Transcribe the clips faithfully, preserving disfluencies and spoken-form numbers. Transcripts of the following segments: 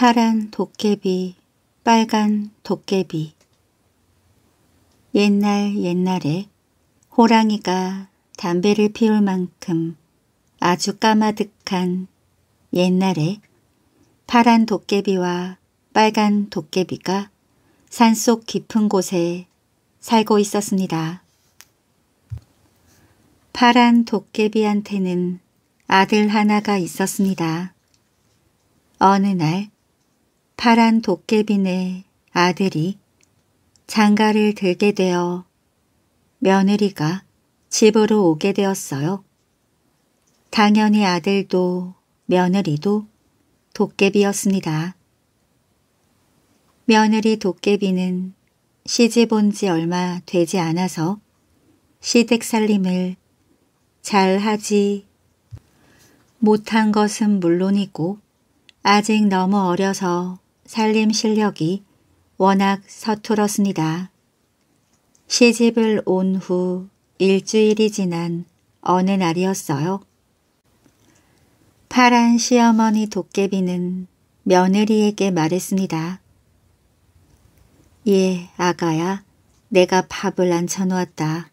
파란 도깨비, 빨간 도깨비. 옛날 옛날에 호랑이가 담배를 피울 만큼 아주 까마득한 옛날에 파란 도깨비와 빨간 도깨비가 산속 깊은 곳에 살고 있었습니다. 파란 도깨비한테는 아들 하나가 있었습니다. 어느 날 파란 도깨비네 아들이 장가를 들게 되어 며느리가 집으로 오게 되었어요. 당연히 아들도 며느리도 도깨비였습니다. 며느리 도깨비는 시집 온 지 얼마 되지 않아서 시댁 살림을 잘 하지 못한 것은 물론이고 아직 너무 어려서 살림 실력이 워낙 서툴었습니다. 시집을 온 후 일주일이 지난 어느 날이었어요. 파란 시어머니 도깨비는 며느리에게 말했습니다. 예, 아가야, 내가 밥을 안 쳐놓았다.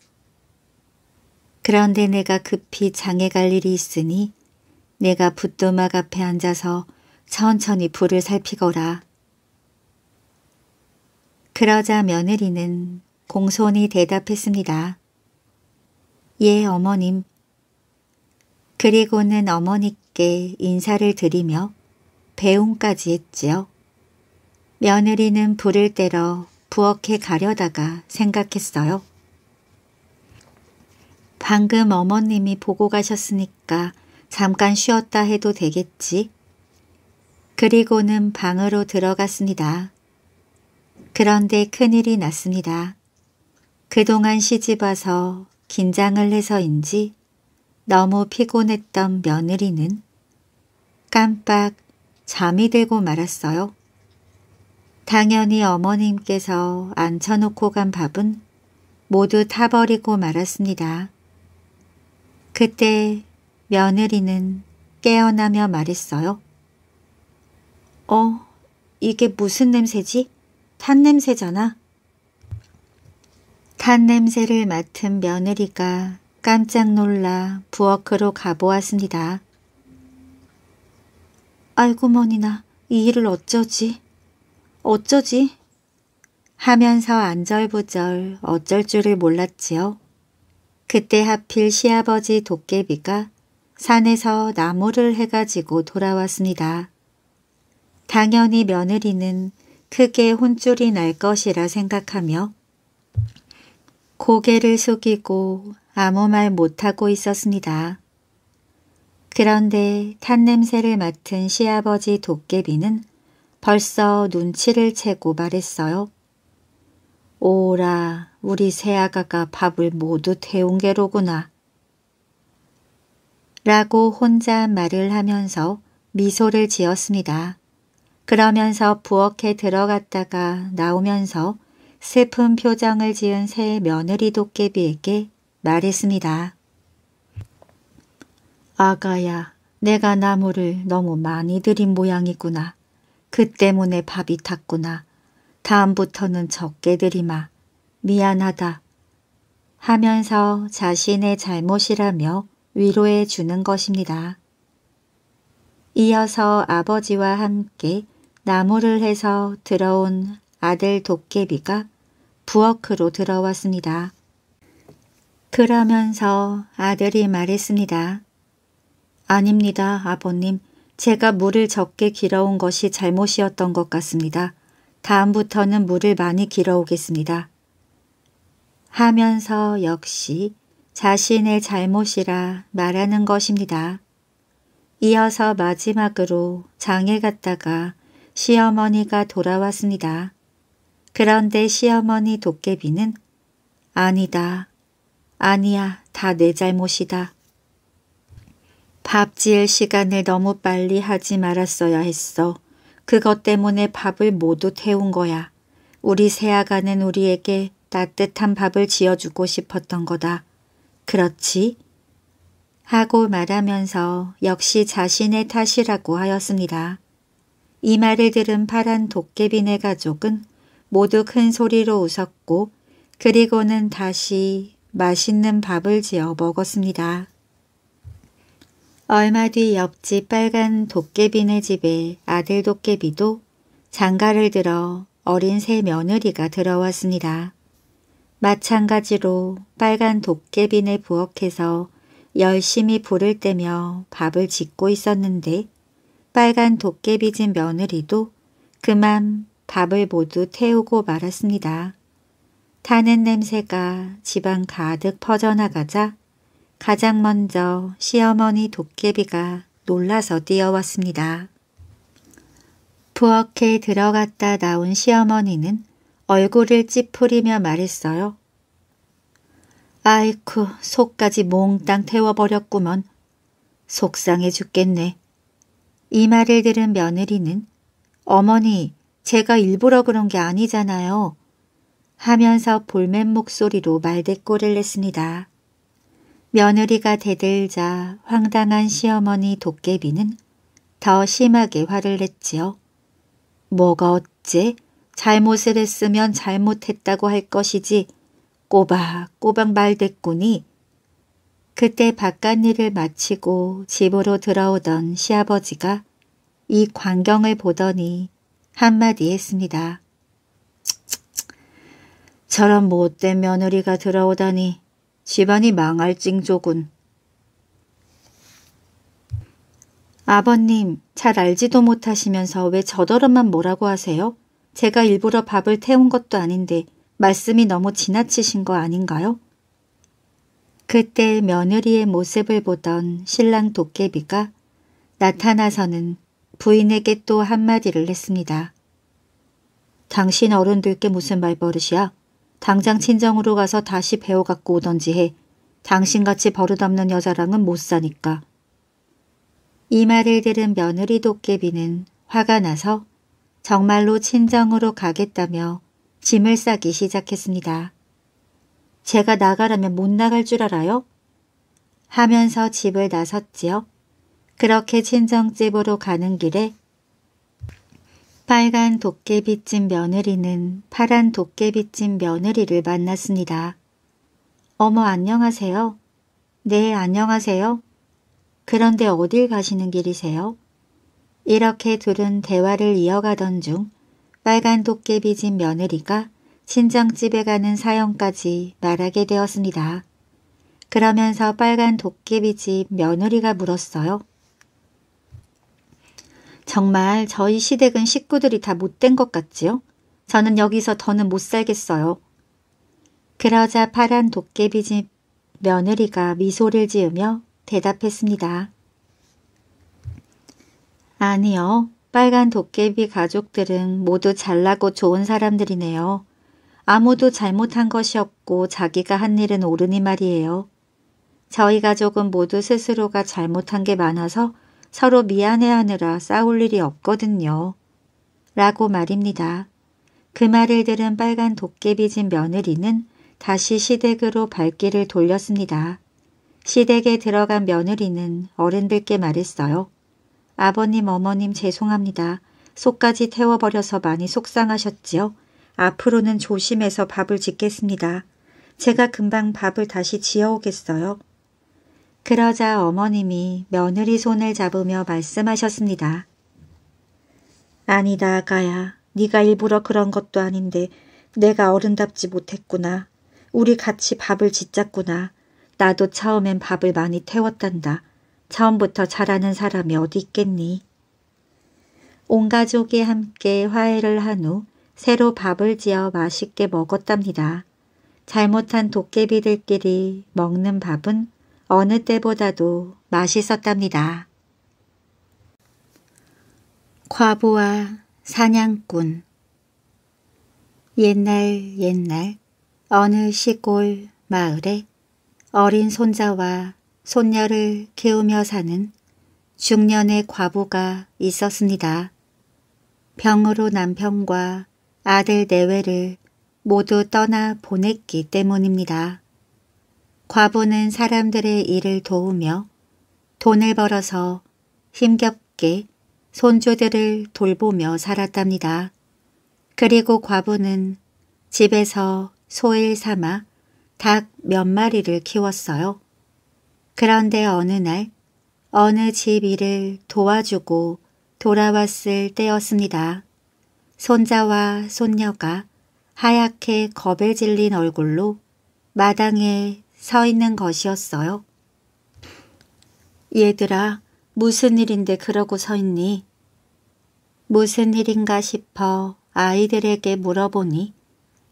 그런데 내가 급히 장에 갈 일이 있으니 내가 붓도막 앞에 앉아서 천천히 불을 살피거라. 그러자 며느리는 공손히 대답했습니다. 예, 어머님. 그리고는 어머니께 인사를 드리며 배웅까지 했지요. 며느리는 불을 때려 부엌에 가려다가 생각했어요. 방금 어머님이 보고 가셨으니까 잠깐 쉬었다 해도 되겠지. 그리고는 방으로 들어갔습니다. 그런데 큰일이 났습니다. 그동안 시집 와서 긴장을 해서인지 너무 피곤했던 며느리는 깜빡 잠이 들고 말았어요. 당연히 어머님께서 앉혀놓고 간 밥은 모두 타버리고 말았습니다. 그때 며느리는 깨어나며 말했어요. 어, 이게 무슨 냄새지? 탄 냄새잖아. 탄 냄새를 맡은 며느리가 깜짝 놀라 부엌으로 가보았습니다. 아이고 머니나, 이 일을 어쩌지? 어쩌지? 하면서 안절부절 어쩔 줄을 몰랐지요. 그때 하필 시아버지 도깨비가 산에서 나무를 해가지고 돌아왔습니다. 당연히 며느리는 크게 혼쭐이 날 것이라 생각하며 고개를 숙이고 아무 말 못하고 있었습니다. 그런데 탄 냄새를 맡은 시아버지 도깨비는 벌써 눈치를 채고 말했어요. 오라, 우리 새아가가 밥을 모두 태운 게로구나. 라고 혼자 말을 하면서 미소를 지었습니다. 그러면서 부엌에 들어갔다가 나오면서 슬픈 표정을 지은 새 며느리 도깨비에게 말했습니다. 아가야, 내가 나무를 너무 많이 들인 모양이구나. 그 때문에 밥이 탔구나. 다음부터는 적게 들이마. 미안하다. 하면서 자신의 잘못이라며 위로해 주는 것입니다. 이어서 아버지와 함께 나무를 해서 들어온 아들 도깨비가 부엌으로 들어왔습니다. 그러면서 아들이 말했습니다. 아닙니다, 아버님. 제가 물을 적게 길어온 것이 잘못이었던 것 같습니다. 다음부터는 물을 많이 길어오겠습니다. 하면서 역시 자신의 잘못이라 말하는 것입니다. 이어서 마지막으로 장에 갔다가 시어머니가 돌아왔습니다. 그런데 시어머니 도깨비는 아니다. 아니야. 다 내 잘못이다. 밥 지을 시간을 너무 빨리 하지 말았어야 했어. 그것 때문에 밥을 모두 태운 거야. 우리 새아가는 우리에게 따뜻한 밥을 지어주고 싶었던 거다. 그렇지? 하고 말하면서 역시 자신의 탓이라고 하였습니다. 이 말을 들은 파란 도깨비네 가족은 모두 큰 소리로 웃었고 그리고는 다시 맛있는 밥을 지어 먹었습니다. 얼마 뒤 옆집 빨간 도깨비네 집에 아들 도깨비도 장가를 들어 어린 새 며느리가 들어왔습니다. 마찬가지로 빨간 도깨비네 부엌에서 열심히 불을 떼며 밥을 짓고 있었는데 빨간 도깨비 집 며느리도 그만 밥을 모두 태우고 말았습니다. 타는 냄새가 집안 가득 퍼져나가자 가장 먼저 시어머니 도깨비가 놀라서 뛰어왔습니다. 부엌에 들어갔다 나온 시어머니는 얼굴을 찌푸리며 말했어요. 아이쿠, 속까지 몽땅 태워버렸구먼. 속상해 죽겠네. 이 말을 들은 며느리는 어머니, 제가 일부러 그런 게 아니잖아요. 하면서 볼멘 목소리로 말대꾸를 냈습니다. 며느리가 대들자 황당한 시어머니 도깨비는 더 심하게 화를 냈지요. 뭐가 어째? 잘못을 했으면 잘못했다고 할 것이지. 꼬박꼬박 말대꾸니. 그때 바깥일을 마치고 집으로 들어오던 시아버지가 이 광경을 보더니 한마디 했습니다. 저런 못된 며느리가 들어오다니 집안이 망할 징조군. 아버님, 잘 알지도 못하시면서 왜 저더러만 뭐라고 하세요? 제가 일부러 밥을 태운 것도 아닌데 말씀이 너무 지나치신 거 아닌가요? 그때 며느리의 모습을 보던 신랑 도깨비가 나타나서는 부인에게 또 한마디를 했습니다. 당신 어른들께 무슨 말버릇이야? 당장 친정으로 가서 다시 배워 갖고 오던지 해. 당신같이 버릇없는 여자랑은 못 사니까. 이 말을 들은 며느리 도깨비는 화가 나서 정말로 친정으로 가겠다며 짐을 싸기 시작했습니다. 제가 나가라면 못 나갈 줄 알아요? 하면서 집을 나섰지요. 그렇게 친정집으로 가는 길에 빨간 도깨비집 며느리는 파란 도깨비집 며느리를 만났습니다. 어머, 안녕하세요. 네, 안녕하세요. 그런데 어딜 가시는 길이세요? 이렇게 둘은 대화를 이어가던 중 빨간 도깨비집 며느리가 친정집에 가는 사연까지 말하게 되었습니다. 그러면서 빨간 도깨비집 며느리가 물었어요. 정말 저희 시댁은 식구들이 다 못된 것 같지요? 저는 여기서 더는 못 살겠어요. 그러자 파란 도깨비집 며느리가 미소를 지으며 대답했습니다. 아니요. 빨간 도깨비 가족들은 모두 잘나고 좋은 사람들이네요. 아무도 잘못한 것이 없고 자기가 한 일은 옳으니 말이에요. 저희 가족은 모두 스스로가 잘못한 게 많아서 서로 미안해하느라 싸울 일이 없거든요. 라고 말입니다. 그 말을 들은 빨간 도깨비집 며느리는 다시 시댁으로 발길을 돌렸습니다. 시댁에 들어간 며느리는 어른들께 말했어요. 아버님, 어머님 죄송합니다. 속까지 태워버려서 많이 속상하셨지요? 앞으로는 조심해서 밥을 짓겠습니다. 제가 금방 밥을 다시 지어오겠어요. 그러자 어머님이 며느리 손을 잡으며 말씀하셨습니다. 아니다, 아가야. 네가 일부러 그런 것도 아닌데 내가 어른답지 못했구나. 우리 같이 밥을 짓자꾸나. 나도 처음엔 밥을 많이 태웠단다. 처음부터 잘하는 사람이 어디 있겠니? 온 가족이 함께 화해를 한 후 새로 밥을 지어 맛있게 먹었답니다. 잘못한 도깨비들끼리 먹는 밥은 어느 때보다도 맛있었답니다. 과부와 사냥꾼. 옛날 옛날 어느 시골 마을에 어린 손자와 손녀를 키우며 사는 중년의 과부가 있었습니다. 병으로 남편과 아들 내외를 모두 떠나 보냈기 때문입니다. 과부는 사람들의 일을 도우며 돈을 벌어서 힘겹게 손주들을 돌보며 살았답니다. 그리고 과부는 집에서 소일 삼아 닭 몇 마리를 키웠어요. 그런데 어느 날 어느 집 일을 도와주고 돌아왔을 때였습니다. 손자와 손녀가 하얗게 겁에 질린 얼굴로 마당에 서 있는 것이었어요. 얘들아, 무슨 일인데 그러고 서 있니? 무슨 일인가 싶어 아이들에게 물어보니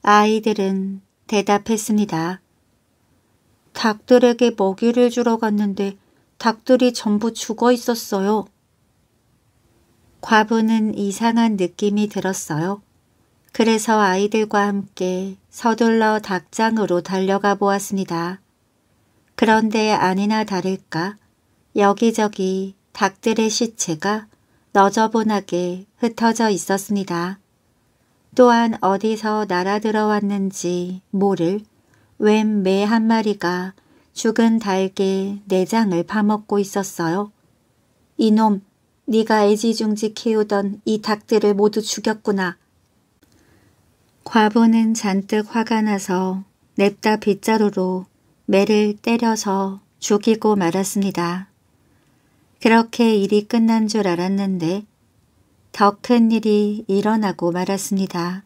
아이들은 대답했습니다. 닭들에게 먹이를 주러 갔는데 닭들이 전부 죽어 있었어요. 과부는 이상한 느낌이 들었어요. 그래서 아이들과 함께 서둘러 닭장으로 달려가 보았습니다. 그런데 아니나 다를까 여기저기 닭들의 시체가 너저분하게 흩어져 있었습니다. 또한 어디서 날아들어왔는지 모를 웬 매 한 마리가 죽은 닭의 내장을 파먹고 있었어요. 이놈, 네가 애지중지 키우던 이 닭들을 모두 죽였구나. 과부는 잔뜩 화가 나서 냅다 빗자루로 매를 때려서 죽이고 말았습니다. 그렇게 일이 끝난 줄 알았는데 더 큰 일이 일어나고 말았습니다.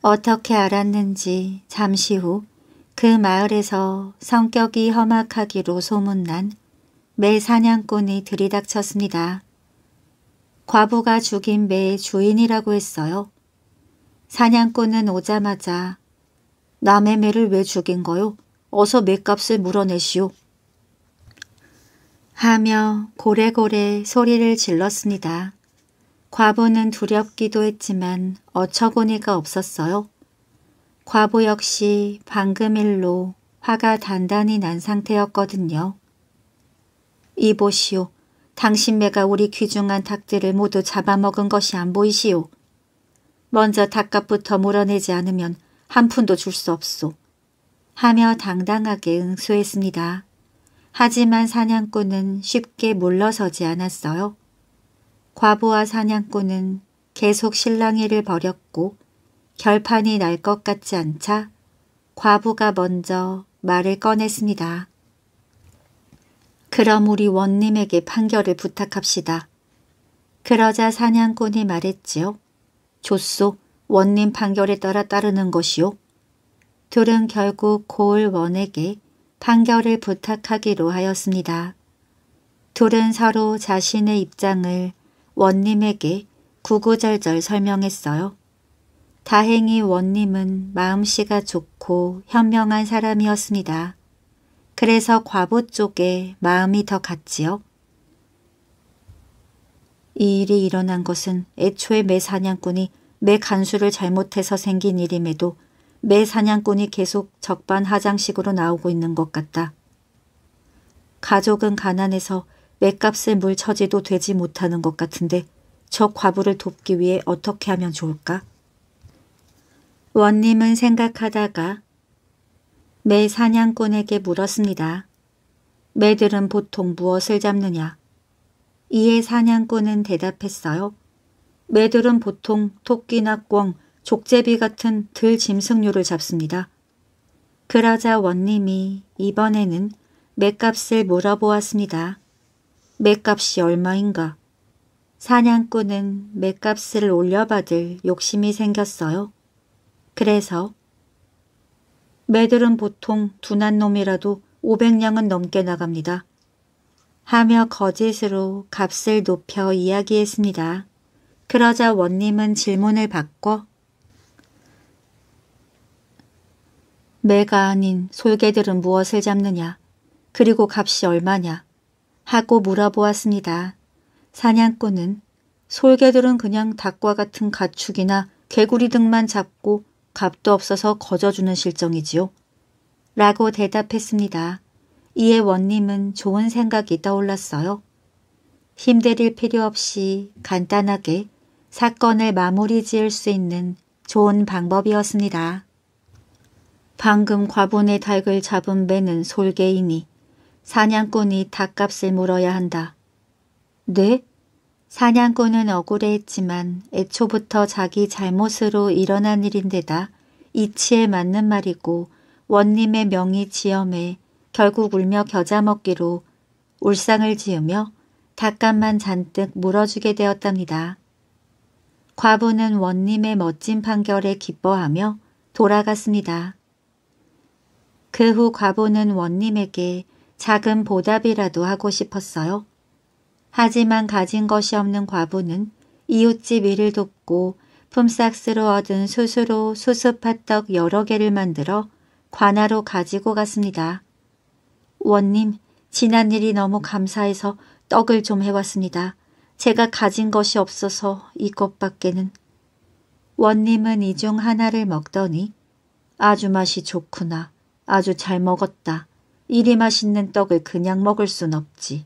어떻게 알았는지 잠시 후 그 마을에서 성격이 험악하기로 소문난 매 사냥꾼이 들이닥쳤습니다. 과부가 죽인 매의 주인이라고 했어요. 사냥꾼은 오자마자 남의 매를 왜 죽인 거요? 어서 매값을 물어내시오. 하며 고래고래 소리를 질렀습니다. 과부는 두렵기도 했지만 어처구니가 없었어요. 과부 역시 방금 일로 화가 단단히 난 상태였거든요. 이보시오. 당신 매가 우리 귀중한 닭들을 모두 잡아먹은 것이 안 보이시오. 먼저 닭값부터 물어내지 않으면 한 푼도 줄 수 없소. 하며 당당하게 응수했습니다. 하지만 사냥꾼은 쉽게 물러서지 않았어요. 과부와 사냥꾼은 계속 실랑이를 벌였고 결판이 날 것 같지 않자 과부가 먼저 말을 꺼냈습니다. 그럼 우리 원님에게 판결을 부탁합시다. 그러자 사냥꾼이 말했지요. 좋소, 원님 판결에 따라 따르는 것이요. 둘은 결국 고을 원에게 판결을 부탁하기로 하였습니다. 둘은 서로 자신의 입장을 원님에게 구구절절 설명했어요. 다행히 원님은 마음씨가 좋고 현명한 사람이었습니다. 그래서 과부 쪽에 마음이 더 갔지요. 이 일이 일어난 것은 애초에 매 사냥꾼이 매 간수를 잘못해서 생긴 일임에도 매 사냥꾼이 계속 적반하장식으로 나오고 있는 것 같다. 가족은 가난해서 매값을 물 처지도 되지 못하는 것 같은데 저 과부를 돕기 위해 어떻게 하면 좋을까? 원님은 생각하다가 매 사냥꾼에게 물었습니다. 매들은 보통 무엇을 잡느냐? 이에 사냥꾼은 대답했어요. 매들은 보통 토끼나 꿩, 족제비 같은 들 짐승류를 잡습니다. 그러자 원님이 이번에는 매값을 물어보았습니다. 매값이 얼마인가? 사냥꾼은 매값을 올려받을 욕심이 생겼어요. 그래서 매들은 보통 둔한 놈이라도 오백 냥은 넘게 나갑니다. 하며 거짓으로 값을 높여 이야기했습니다. 그러자 원님은 질문을 바꿔 매가 아닌 솔개들은 무엇을 잡느냐? 그리고 값이 얼마냐? 하고 물어보았습니다. 사냥꾼은 솔개들은 그냥 닭과 같은 가축이나 개구리 등만 잡고 값도 없어서 거저주는 실정이지요. 라고 대답했습니다. 이에 원님은 좋은 생각이 떠올랐어요. 힘들일 필요 없이 간단하게 사건을 마무리 지을 수 있는 좋은 방법이었습니다. 방금 과분의 닭을 잡은 매는 솔개이니 사냥꾼이 닭값을 물어야 한다. 네? 사냥꾼은 억울해했지만 애초부터 자기 잘못으로 일어난 일인데다 이치에 맞는 말이고 원님의 명이 지엄해 결국 울며 겨자 먹기로 울상을 지으며 닭값만 잔뜩 물어주게 되었답니다. 과부는 원님의 멋진 판결에 기뻐하며 돌아갔습니다. 그 후 과부는 원님에게 작은 보답이라도 하고 싶었어요. 하지만 가진 것이 없는 과부는 이웃집 일을 돕고 품삯으로 얻은 수수로 수수팥떡 여러 개를 만들어 관아로 가지고 갔습니다. 원님, 지난 일이 너무 감사해서 떡을 좀 해왔습니다. 제가 가진 것이 없어서 이것밖에는. 원님은 이 중 하나를 먹더니 아주 맛이 좋구나. 아주 잘 먹었다. 이리 맛있는 떡을 그냥 먹을 순 없지.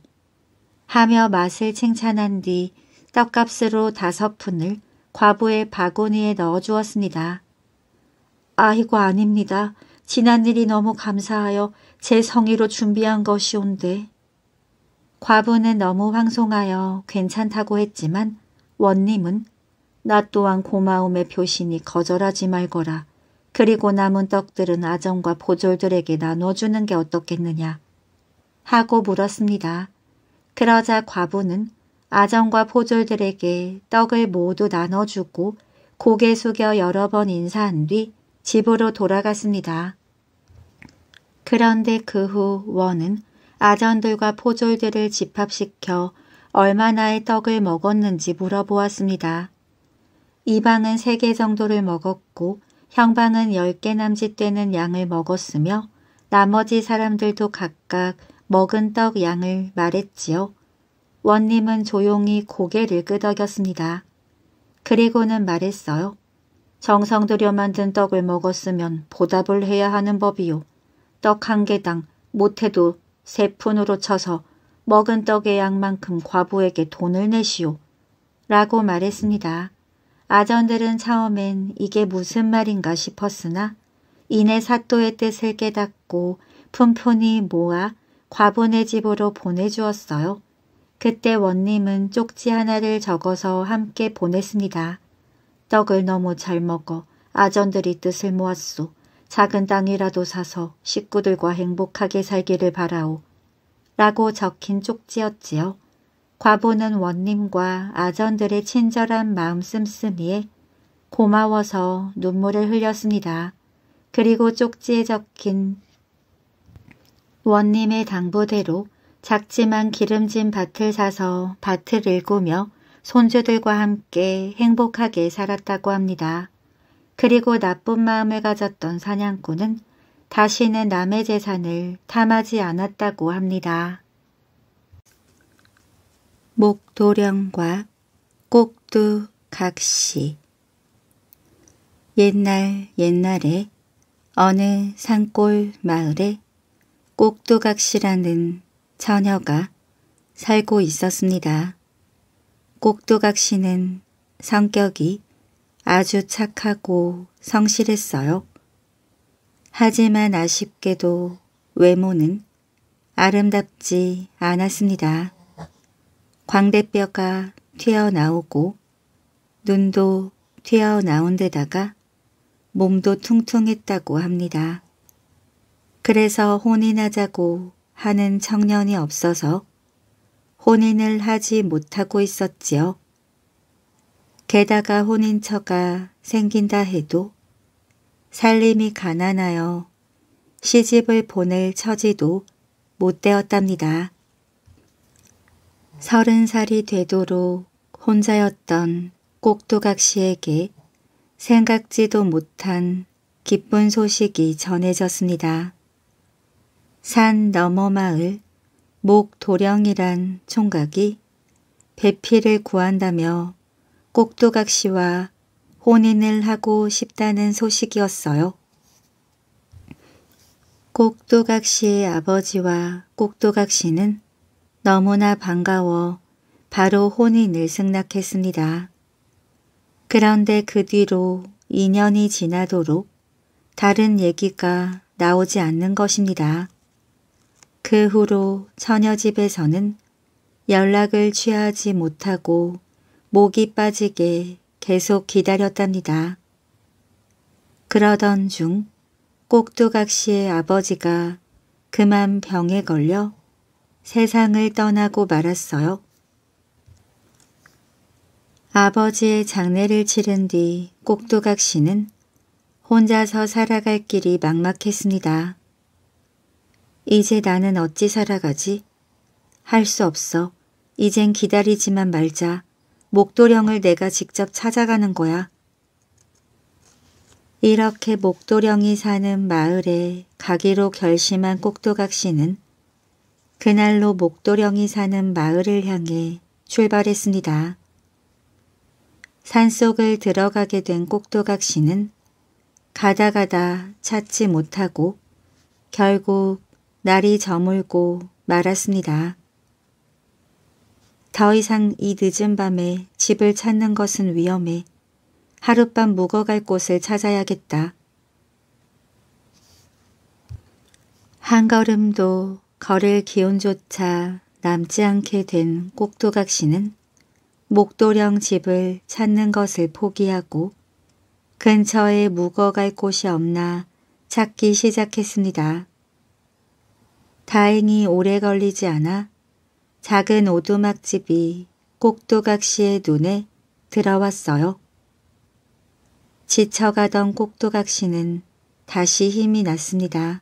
하며 맛을 칭찬한 뒤 떡값으로 다섯 푼을 과부의 바구니에 넣어주었습니다. 아이고 아닙니다. 지난 일이 너무 감사하여 제 성의로 준비한 것이온데. 과부는 너무 황송하여 괜찮다고 했지만 원님은 나 또한 고마움의 표시니 거절하지 말거라. 그리고 남은 떡들은 아정과 보졸들에게 나눠주는 게 어떻겠느냐 하고 물었습니다. 그러자 과부는 아정과 보졸들에게 떡을 모두 나눠주고 고개 숙여 여러 번 인사한 뒤 집으로 돌아갔습니다. 그런데 그 후 원은 아전들과 포졸들을 집합시켜 얼마나의 떡을 먹었는지 물어보았습니다. 이방은 세 개 정도를 먹었고 형방은 열 개 남짓 되는 양을 먹었으며 나머지 사람들도 각각 먹은 떡 양을 말했지요. 원님은 조용히 고개를 끄덕였습니다. 그리고는 말했어요. 정성 들여 만든 떡을 먹었으면 보답을 해야 하는 법이요. 떡 한 개당 못해도 세 푼으로 쳐서 먹은 떡의 양만큼 과부에게 돈을 내시오. 라고 말했습니다. 아전들은 처음엔 이게 무슨 말인가 싶었으나 이내 사또의 뜻을 깨닫고 푼푼히 모아 과부네 집으로 보내주었어요. 그때 원님은 쪽지 하나를 적어서 함께 보냈습니다. 떡을 너무 잘 먹어 아전들이 뜻을 모았소. 작은 땅이라도 사서 식구들과 행복하게 살기를 바라오. 라고 적힌 쪽지였지요. 과부는 원님과 아전들의 친절한 마음 씀씀이에 고마워서 눈물을 흘렸습니다. 그리고 쪽지에 적힌 원님의 당부대로 작지만 기름진 밭을 사서 밭을 일구며 손주들과 함께 행복하게 살았다고 합니다. 그리고 나쁜 마음을 가졌던 사냥꾼은 다시는 남의 재산을 탐하지 않았다고 합니다. 목도령과 꼭두각시. 옛날 옛날에 어느 산골 마을에 꼭두각시라는 처녀가 살고 있었습니다. 꼭두각시는 성격이 아주 착하고 성실했어요. 하지만 아쉽게도 외모는 아름답지 않았습니다. 광대뼈가 튀어나오고 눈도 튀어나온 데다가 몸도 퉁퉁했다고 합니다. 그래서 혼인하자고 하는 청년이 없어서 혼인을 하지 못하고 있었지요. 게다가 혼인처가 생긴다 해도 살림이 가난하여 시집을 보낼 처지도 못 되었답니다. 서른 살이 되도록 혼자였던 꼭두각시에게 생각지도 못한 기쁜 소식이 전해졌습니다. 산 너머 마을 목도령이란 총각이 배피를 구한다며 꼭두각시와 혼인을 하고 싶다는 소식이었어요. 꼭두각시의 아버지와 꼭두각시는 너무나 반가워 바로 혼인을 승낙했습니다. 그런데 그 뒤로 이 년이 지나도록 다른 얘기가 나오지 않는 것입니다. 그 후로 처녀 집에서는 연락을 취하지 못하고 목이 빠지게 계속 기다렸답니다. 그러던 중 꼭두각 씨의 아버지가 그만 병에 걸려 세상을 떠나고 말았어요. 아버지의 장례를 치른 뒤 꼭두각 씨는 혼자서 살아갈 길이 막막했습니다. 이제 나는 어찌 살아가지? 할 수 없어. 이젠 기다리지만 말자. 목도령을 내가 직접 찾아가는 거야. 이렇게 목도령이 사는 마을에 가기로 결심한 꼭두각 씨는 그날로 목도령이 사는 마을을 향해 출발했습니다. 산속을 들어가게 된 꼭두각 씨는 가다 가다 찾지 못하고 결국 날이 저물고 말았습니다. 더 이상 이 늦은 밤에 집을 찾는 것은 위험해. 하룻밤 묵어갈 곳을 찾아야겠다. 한 걸음도 걸을 기운조차 남지 않게 된 꼭두각 씨는 목도령 집을 찾는 것을 포기하고 근처에 묵어갈 곳이 없나 찾기 시작했습니다. 다행히 오래 걸리지 않아 작은 오두막집이 꼭두각 씨의 눈에 들어왔어요. 지쳐가던 꼭두각 씨는 다시 힘이 났습니다.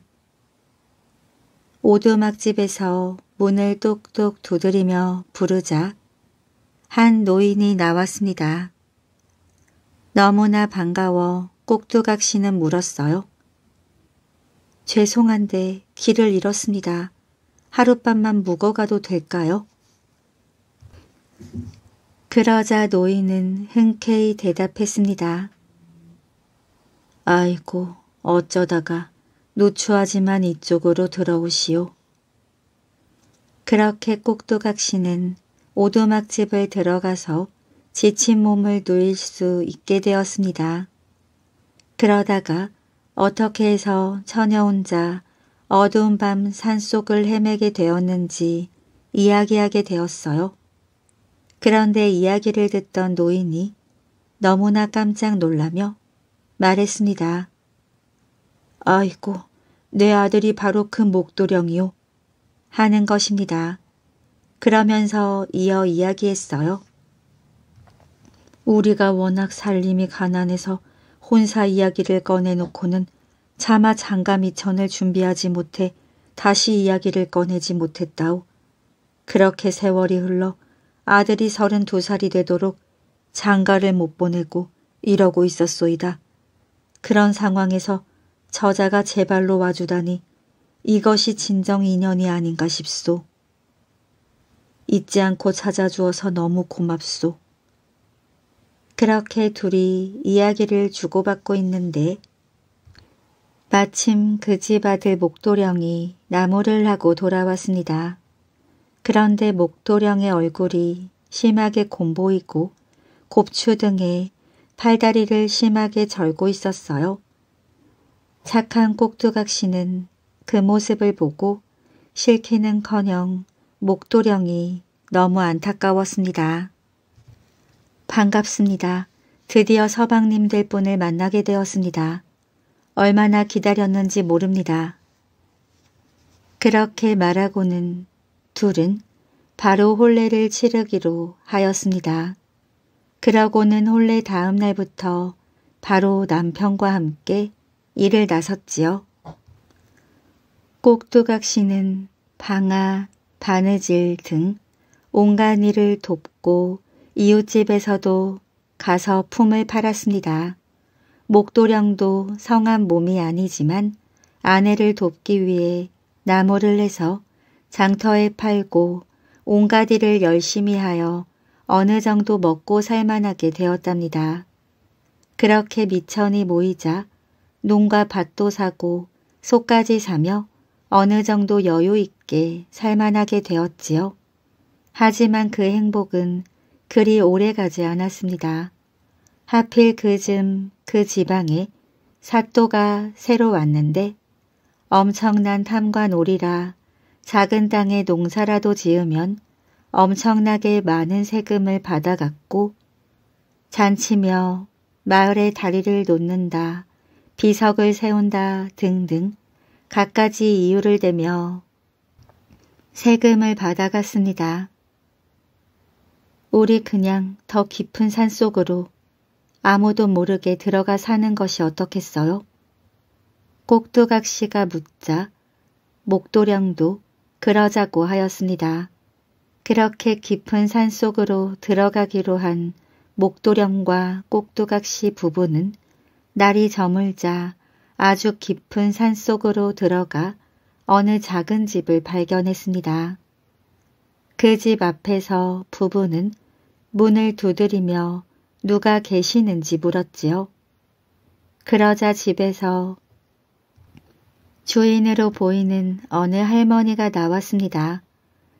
오두막집에서 문을 똑똑 두드리며 부르자 한 노인이 나왔습니다. 너무나 반가워 꼭두각 씨는 물었어요. 죄송한데 길을 잃었습니다. 하룻밤만 묵어가도 될까요? 그러자 노인은 흔쾌히 대답했습니다. 아이고, 어쩌다가 누추하지만 이쪽으로 들어오시오. 그렇게 꼭두각 씨는 오두막집을 들어가서 지친 몸을 누일 수 있게 되었습니다. 그러다가 어떻게 해서 처녀 혼자 어두운 밤 산속을 헤매게 되었는지 이야기하게 되었어요. 그런데 이야기를 듣던 노인이 너무나 깜짝 놀라며 말했습니다. 아이고, 내 아들이 바로 그 목도령이요. 하는 것입니다. 그러면서 이어 이야기했어요. 우리가 워낙 살림이 가난해서 혼사 이야기를 꺼내놓고는 차마 장가미천을 준비하지 못해 다시 이야기를 꺼내지 못했다오. 그렇게 세월이 흘러 아들이 서른두 살이 되도록 장가를 못 보내고 이러고 있었소이다. 그런 상황에서 저자가 제 발로 와주다니 이것이 진정 인연이 아닌가 싶소. 잊지 않고 찾아주어서 너무 고맙소. 그렇게 둘이 이야기를 주고받고 있는데 마침 그 집 아들 목도령이 나무를 하고 돌아왔습니다. 그런데 목도령의 얼굴이 심하게 곰보이고 곱추 등에 팔다리를 심하게 절고 있었어요. 착한 꼭두각 씨는 그 모습을 보고 싫기는커녕 목도령이 너무 안타까웠습니다. 반갑습니다. 드디어 서방님들 분을 만나게 되었습니다. 얼마나 기다렸는지 모릅니다. 그렇게 말하고는 둘은 바로 혼례를 치르기로 하였습니다. 그러고는 혼례 다음 날부터 바로 남편과 함께 일을 나섰지요. 꼭두각 씨는 방아, 바느질 등 온갖 일을 돕고 이웃집에서도 가서 품을 팔았습니다. 목도령도 성한 몸이 아니지만 아내를 돕기 위해 나무를 해서 장터에 팔고 온갖 일을 열심히 하여 어느 정도 먹고 살만하게 되었답니다. 그렇게 미천이 모이자 농과 밭도 사고 소까지 사며 어느 정도 여유 있게 살만하게 되었지요. 하지만 그 행복은 그리 오래가지 않았습니다. 하필 그쯤 그 지방에 사또가 새로 왔는데 엄청난 탐관오리라 작은 땅에 농사라도 지으면 엄청나게 많은 세금을 받아갔고 잔치며 마을에 다리를 놓는다, 비석을 세운다 등등 갖가지 이유를 대며 세금을 받아갔습니다. 우리 그냥 더 깊은 산속으로 아무도 모르게 들어가 사는 것이 어떻겠어요? 꼭두각시가 묻자 목도령도 그러자고 하였습니다. 그렇게 깊은 산속으로 들어가기로 한 목도령과 꼭두각시 부부는 날이 저물자 아주 깊은 산속으로 들어가 어느 작은 집을 발견했습니다. 그 집 앞에서 부부는 문을 두드리며 누가 계시는지 물었지요. 그러자 집에서 주인으로 보이는 어느 할머니가 나왔습니다.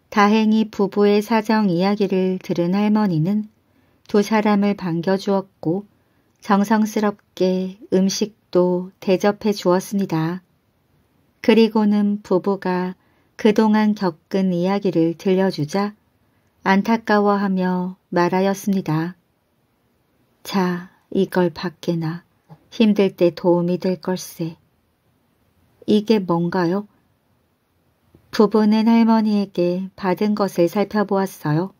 다행히 부부의 사정 이야기를 들은 할머니는 두 사람을 반겨주었고 정성스럽게 음식도 대접해 주었습니다. 그리고는 부부가 그동안 겪은 이야기를 들려주자 안타까워하며 말하였습니다. 자, 이걸 밖에 놔. 힘들 때 도움이 될 걸세. 이게 뭔가요? 부부는 할머니에게 받은 것을 살펴보았어요.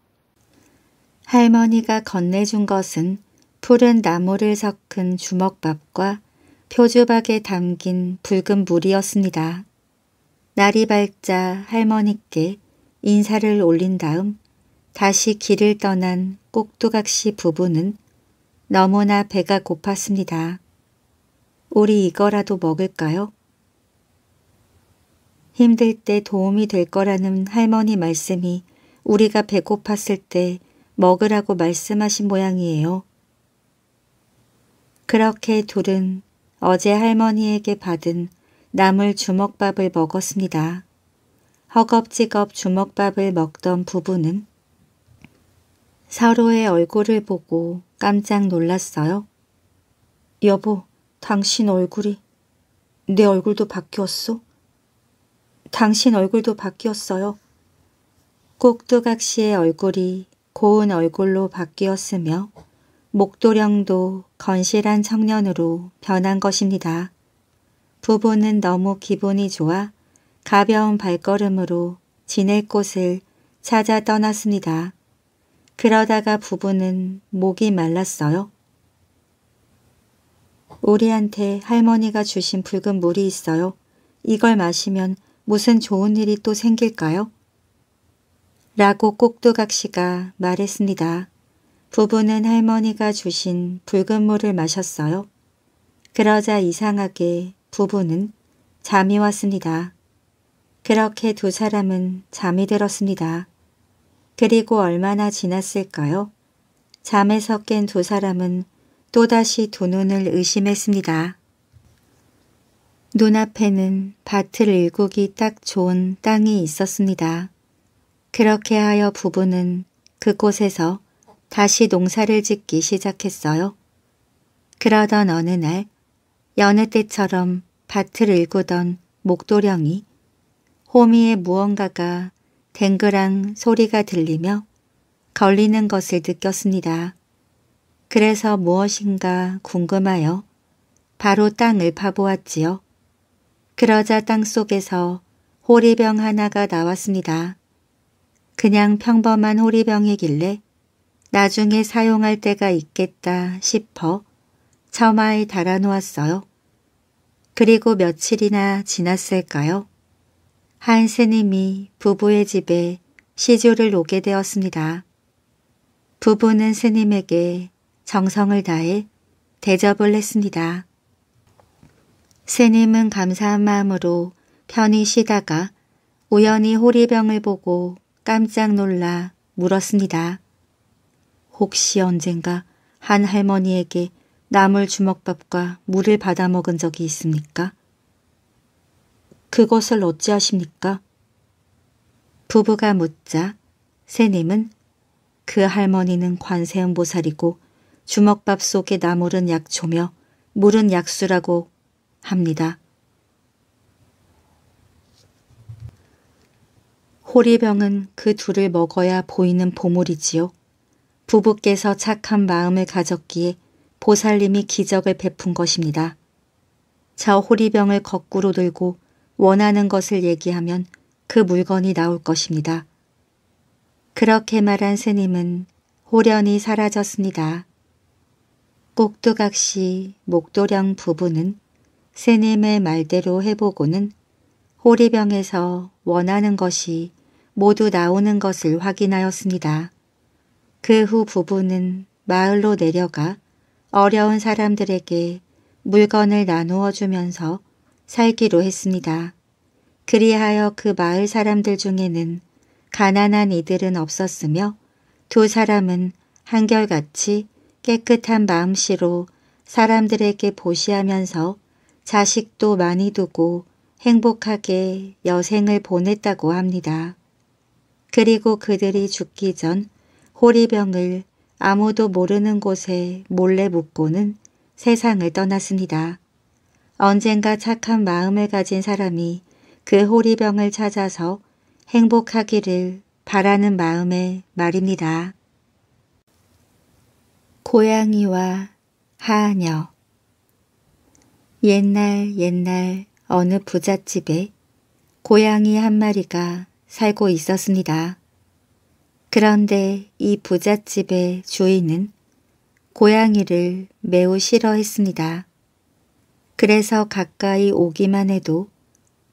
할머니가 건네준 것은 푸른 나무를 섞은 주먹밥과 표주박에 담긴 붉은 물이었습니다. 날이 밝자 할머니께 인사를 올린 다음 다시 길을 떠난 꼭두각시 부부는 너무나 배가 고팠습니다. 우리 이거라도 먹을까요? 힘들 때 도움이 될 거라는 할머니 말씀이 우리가 배고팠을 때 먹으라고 말씀하신 모양이에요. 그렇게 둘은 어제 할머니에게 받은 나물 주먹밥을 먹었습니다. 허겁지겁 주먹밥을 먹던 부부는 서로의 얼굴을 보고 깜짝 놀랐어요. 여보, 당신 얼굴이 내 얼굴도 바뀌었어? 당신 얼굴도 바뀌었어요. 꼭두각시의 얼굴이 고운 얼굴로 바뀌었으며 목도령도 건실한 청년으로 변한 것입니다. 부부는 너무 기분이 좋아 가벼운 발걸음으로 지낼 곳을 찾아 떠났습니다. 그러다가 부부는 목이 말랐어요. 우리한테 할머니가 주신 붉은 물이 있어요. 이걸 마시면 무슨 좋은 일이 또 생길까요? 라고 꼭두각시가 말했습니다. 부부는 할머니가 주신 붉은 물을 마셨어요. 그러자 이상하게 부부는 잠이 왔습니다. 그렇게 두 사람은 잠이 들었습니다. 그리고 얼마나 지났을까요? 잠에서 깬 두 사람은 또다시 두 눈을 의심했습니다. 눈앞에는 밭을 일구기 딱 좋은 땅이 있었습니다. 그렇게 하여 부부는 그곳에서 다시 농사를 짓기 시작했어요. 그러던 어느 날 여느 때처럼 밭을 일구던 목도령이 호미에 무언가가 댕그랑 소리가 들리며 걸리는 것을 느꼈습니다. 그래서 무엇인가 궁금하여 바로 땅을 파보았지요. 그러자 땅 속에서 호리병 하나가 나왔습니다. 그냥 평범한 호리병이길래 나중에 사용할 때가 있겠다 싶어 처마에 달아놓았어요. 그리고 며칠이나 지났을까요? 한 스님이 부부의 집에 시주를 오게 되었습니다. 부부는 스님에게 정성을 다해 대접을 했습니다. 스님은 감사한 마음으로 편히 쉬다가 우연히 호리병을 보고 깜짝 놀라 물었습니다. 혹시 언젠가 한 할머니에게 나물 주먹밥과 물을 받아 먹은 적이 있습니까? 그것을 어찌하십니까? 부부가 묻자 스님은 그 할머니는 관세음보살이고 주먹밥 속에 나물은 약초며 물은 약수라고 합니다. 호리병은 그 둘을 먹어야 보이는 보물이지요. 부부께서 착한 마음을 가졌기에 보살님이 기적을 베푼 것입니다. 저 호리병을 거꾸로 들고 원하는 것을 얘기하면 그 물건이 나올 것입니다. 그렇게 말한 스님은 호련히 사라졌습니다. 꼭두각시 목도령 부부는 스님의 말대로 해보고는 호리병에서 원하는 것이 모두 나오는 것을 확인하였습니다. 그 후 부부는 마을로 내려가 어려운 사람들에게 물건을 나누어 주면서 살기로 했습니다. 그리하여 그 마을 사람들 중에는 가난한 이들은 없었으며 두 사람은 한결같이 깨끗한 마음씨로 사람들에게 보시하면서 자식도 많이 두고 행복하게 여생을 보냈다고 합니다. 그리고 그들이 죽기 전 호리병을 아무도 모르는 곳에 몰래 묻고는 세상을 떠났습니다. 언젠가 착한 마음을 가진 사람이 그 호리병을 찾아서 행복하기를 바라는 마음에 말입니다. 고양이와 하녀. 옛날 옛날 어느 부잣집에 고양이 한 마리가 살고 있었습니다. 그런데 이 부잣집의 주인은 고양이를 매우 싫어했습니다. 그래서 가까이 오기만 해도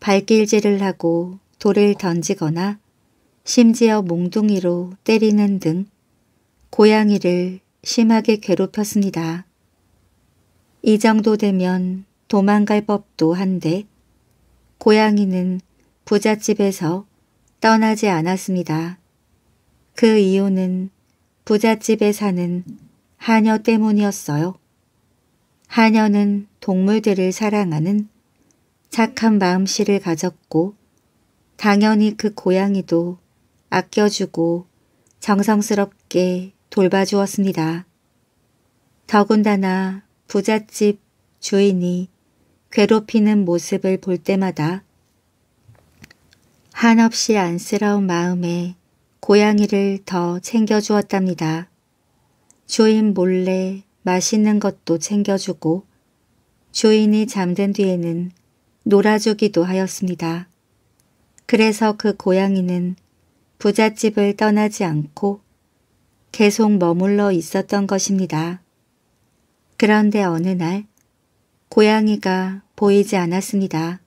발길질을 하고 돌을 던지거나 심지어 몽둥이로 때리는 등 고양이를 심하게 괴롭혔습니다. 이 정도 되면 도망갈 법도 한데 고양이는 부잣집에서 떠나지 않았습니다. 그 이유는 부잣집에 사는 하녀 때문이었어요. 하녀는 동물들을 사랑하는 착한 마음씨를 가졌고 당연히 그 고양이도 아껴주고 정성스럽게 돌봐주었습니다. 더군다나 부잣집 주인이 괴롭히는 모습을 볼 때마다 한없이 안쓰러운 마음에 고양이를 더 챙겨주었답니다. 주인 몰래 맛있는 것도 챙겨주고 주인이 잠든 뒤에는 놀아주기도 하였습니다. 그래서 그 고양이는 부잣집을 떠나지 않고 계속 머물러 있었던 것입니다. 그런데 어느 날 고양이가 보이지 않았습니다.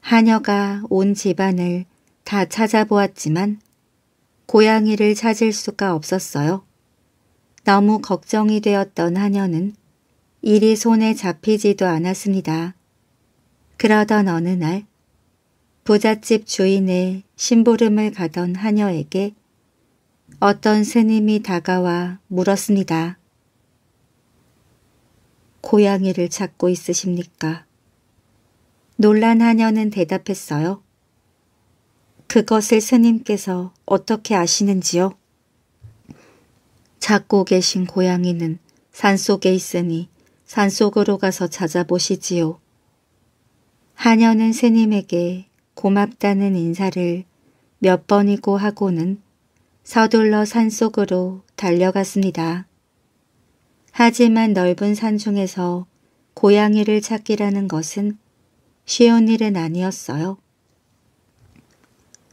하녀가 온 집안을 다 찾아보았지만 고양이를 찾을 수가 없었어요. 너무 걱정이 되었던 하녀는 일이 손에 잡히지도 않았습니다. 그러던 어느 날 부잣집 주인의 심부름을 가던 하녀에게 어떤 스님이 다가와 물었습니다. 고양이를 찾고 있으십니까? 놀란 하녀는 대답했어요. 그것을 스님께서 어떻게 아시는지요? 찾고 계신 고양이는 산속에 있으니 산속으로 가서 찾아보시지요. 하녀는 스님에게 고맙다는 인사를 몇 번이고 하고는 서둘러 산속으로 달려갔습니다. 하지만 넓은 산 중에서 고양이를 찾기라는 것은 쉬운 일은 아니었어요.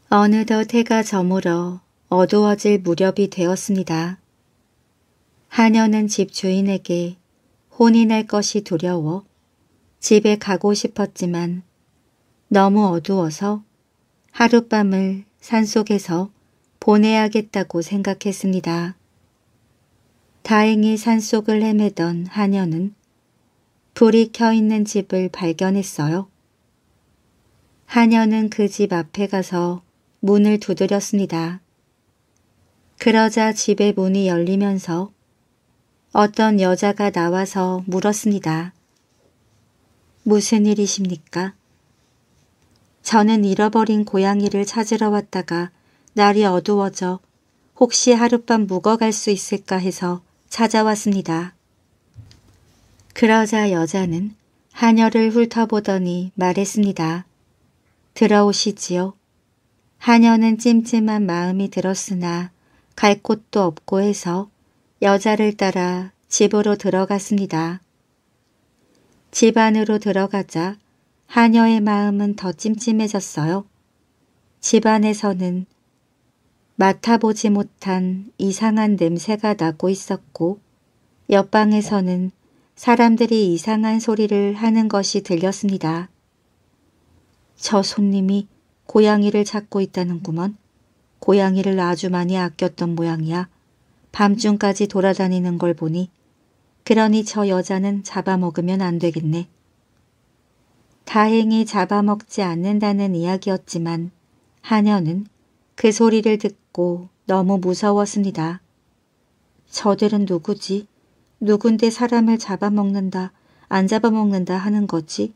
어느덧 해가 저물어 어두워질 무렵이 되었습니다. 하녀는 집 주인에게 혼이 날 것이 두려워 집에 가고 싶었지만 너무 어두워서 하룻밤을 산속에서 보내야겠다고 생각했습니다. 다행히 산속을 헤매던 하녀는 불이 켜있는 집을 발견했어요. 하녀는 그 집 앞에 가서 문을 두드렸습니다. 그러자 집의 문이 열리면서 어떤 여자가 나와서 물었습니다. 무슨 일이십니까? 저는 잃어버린 고양이를 찾으러 왔다가 날이 어두워져 혹시 하룻밤 묵어갈 수 있을까 해서 찾아왔습니다. 그러자 여자는 하녀를 훑어보더니 말했습니다. 들어오시지요. 하녀는 찜찜한 마음이 들었으나 갈 곳도 없고 해서 여자를 따라 집으로 들어갔습니다. 집 안으로 들어가자 하녀의 마음은 더 찜찜해졌어요. 집 안에서는 맡아보지 못한 이상한 냄새가 나고 있었고 옆방에서는 사람들이 이상한 소리를 하는 것이 들렸습니다. 저 손님이 고양이를 찾고 있다는구먼. 고양이를 아주 많이 아꼈던 모양이야. 밤중까지 돌아다니는 걸 보니. 그러니 저 여자는 잡아먹으면 안 되겠네. 다행히 잡아먹지 않는다는 이야기였지만 하녀는 그 소리를 듣고 너무 무서웠습니다. 저들은 누구지? 누군데 사람을 잡아먹는다, 안 잡아먹는다 하는 거지?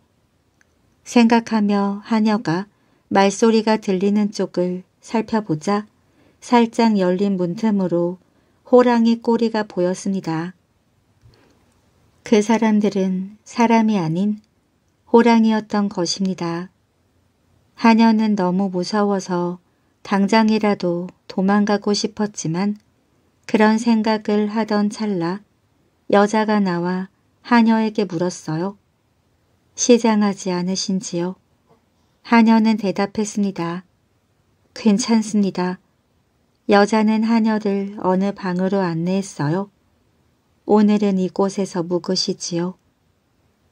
생각하며 하녀가 말소리가 들리는 쪽을 살펴보자 살짝 열린 문틈으로 호랑이 꼬리가 보였습니다. 그 사람들은 사람이 아닌 호랑이였던 것입니다. 하녀는 너무 무서워서 당장이라도 도망가고 싶었지만 그런 생각을 하던 찰나 여자가 나와 하녀에게 물었어요. 시장하지 않으신지요? 하녀는 대답했습니다. 괜찮습니다. 여자는 하녀를 어느 방으로 안내했어요. 오늘은 이곳에서 묵으시지요.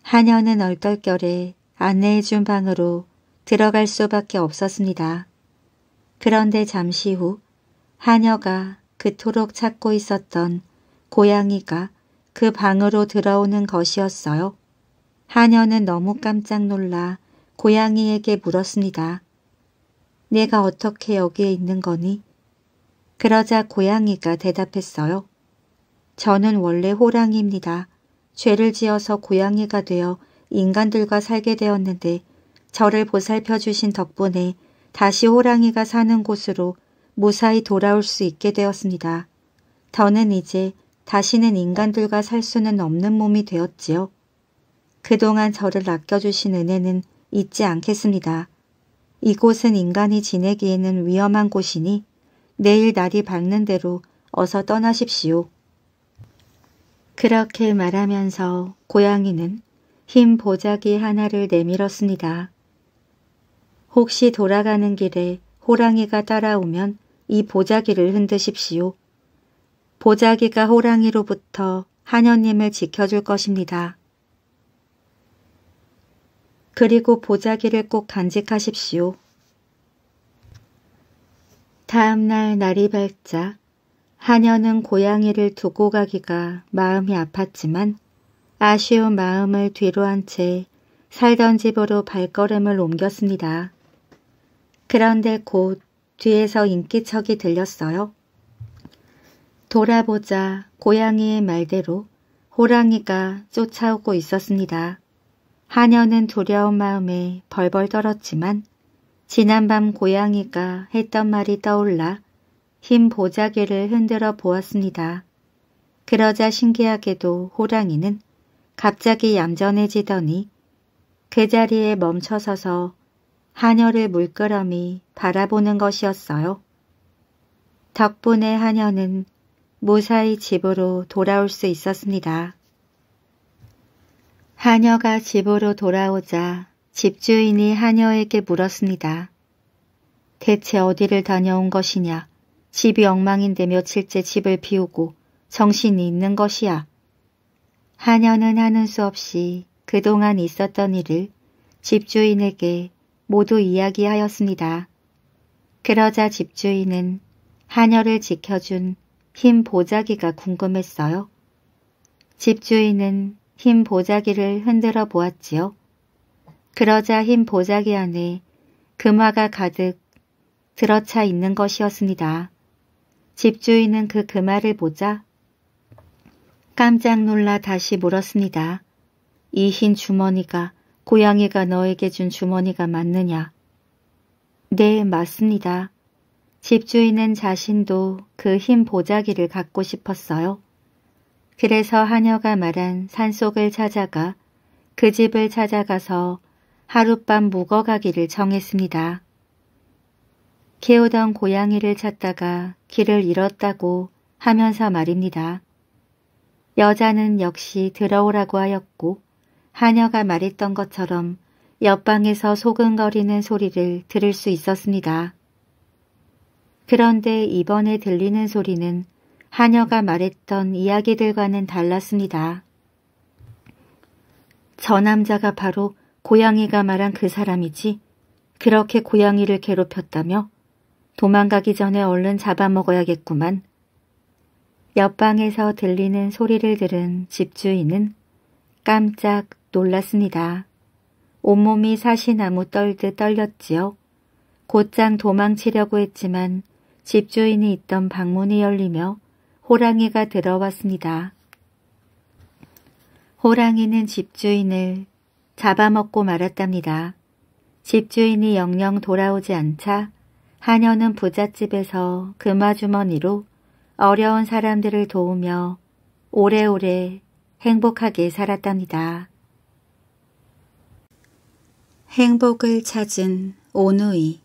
하녀는 얼떨결에 안내해준 방으로 들어갈 수밖에 없었습니다. 그런데 잠시 후 하녀가 그토록 찾고 있었던 고양이가 그 방으로 들어오는 것이었어요. 하녀는 너무 깜짝 놀라 고양이에게 물었습니다. 내가 어떻게 여기에 있는 거니? 그러자 고양이가 대답했어요. 저는 원래 호랑이입니다. 죄를 지어서 고양이가 되어 인간들과 살게 되었는데 저를 보살펴 주신 덕분에 다시 호랑이가 사는 곳으로 무사히 돌아올 수 있게 되었습니다. 더는 이제 다시는 인간들과 살 수는 없는 몸이 되었지요. 그동안 저를 아껴주신 은혜는 잊지 않겠습니다. 이곳은 인간이 지내기에는 위험한 곳이니 내일 날이 밝는 대로 어서 떠나십시오. 그렇게 말하면서 고양이는 흰 보자기 하나를 내밀었습니다. 혹시 돌아가는 길에 호랑이가 따라오면 이 보자기를 흔드십시오. 보자기가 호랑이로부터 하녀님을 지켜줄 것입니다. 그리고 보자기를 꼭 간직하십시오. 다음날 날이 밝자 하녀는 고양이를 두고 가기가 마음이 아팠지만 아쉬운 마음을 뒤로 한 채 살던 집으로 발걸음을 옮겼습니다. 그런데 곧 뒤에서 인기척이 들렸어요. 돌아보자 고양이의 말대로 호랑이가 쫓아오고 있었습니다. 하녀는 두려운 마음에 벌벌 떨었지만 지난밤 고양이가 했던 말이 떠올라 흰 보자기를 흔들어 보았습니다. 그러자 신기하게도 호랑이는 갑자기 얌전해지더니 그 자리에 멈춰서서 하녀를 물끄러미 바라보는 것이었어요. 덕분에 하녀는 무사히 집으로 돌아올 수 있었습니다. 하녀가 집으로 돌아오자 집주인이 하녀에게 물었습니다. 대체 어디를 다녀온 것이냐? 집이 엉망인데 며칠째 집을 비우고 정신이 있는 것이야. 하녀는 하는 수 없이 그동안 있었던 일을 집주인에게 모두 이야기하였습니다. 그러자 집주인은 하녀를 지켜준 흰 보자기가 궁금했어요. 집주인은 흰 보자기를 흔들어 보았지요. 그러자 흰 보자기 안에 금화가 가득 들어차 있는 것이었습니다. 집주인은 그 금화를 보자 깜짝 놀라 다시 물었습니다. 이 흰 주머니가 고양이가 너에게 준 주머니가 맞느냐? 네, 맞습니다. 집주인은 자신도 그 흰 보자기를 갖고 싶었어요. 그래서 하녀가 말한 산속을 찾아가 그 집을 찾아가서 하룻밤 묵어가기를 정했습니다. 키우던 고양이를 찾다가 길을 잃었다고 하면서 말입니다. 여자는 역시 들어오라고 하였고 하녀가 말했던 것처럼 옆방에서 소근거리는 소리를 들을 수 있었습니다. 그런데 이번에 들리는 소리는 하녀가 말했던 이야기들과는 달랐습니다. 저 남자가 바로 고양이가 말한 그 사람이지 그렇게 고양이를 괴롭혔다며 도망가기 전에 얼른 잡아먹어야겠구만. 옆방에서 들리는 소리를 들은 집주인은 깜짝 놀랐습니다. 온몸이 사시나무 떨듯 떨렸지요. 곧장 도망치려고 했지만 집주인이 있던 방문이 열리며 호랑이가 들어왔습니다. 호랑이는 집주인을 잡아먹고 말았답니다. 집주인이 영영 돌아오지 않자 하녀는 부잣집에서 금화주머니로 어려운 사람들을 도우며 오래오래 행복하게 살았답니다. 행복을 찾은 오누이.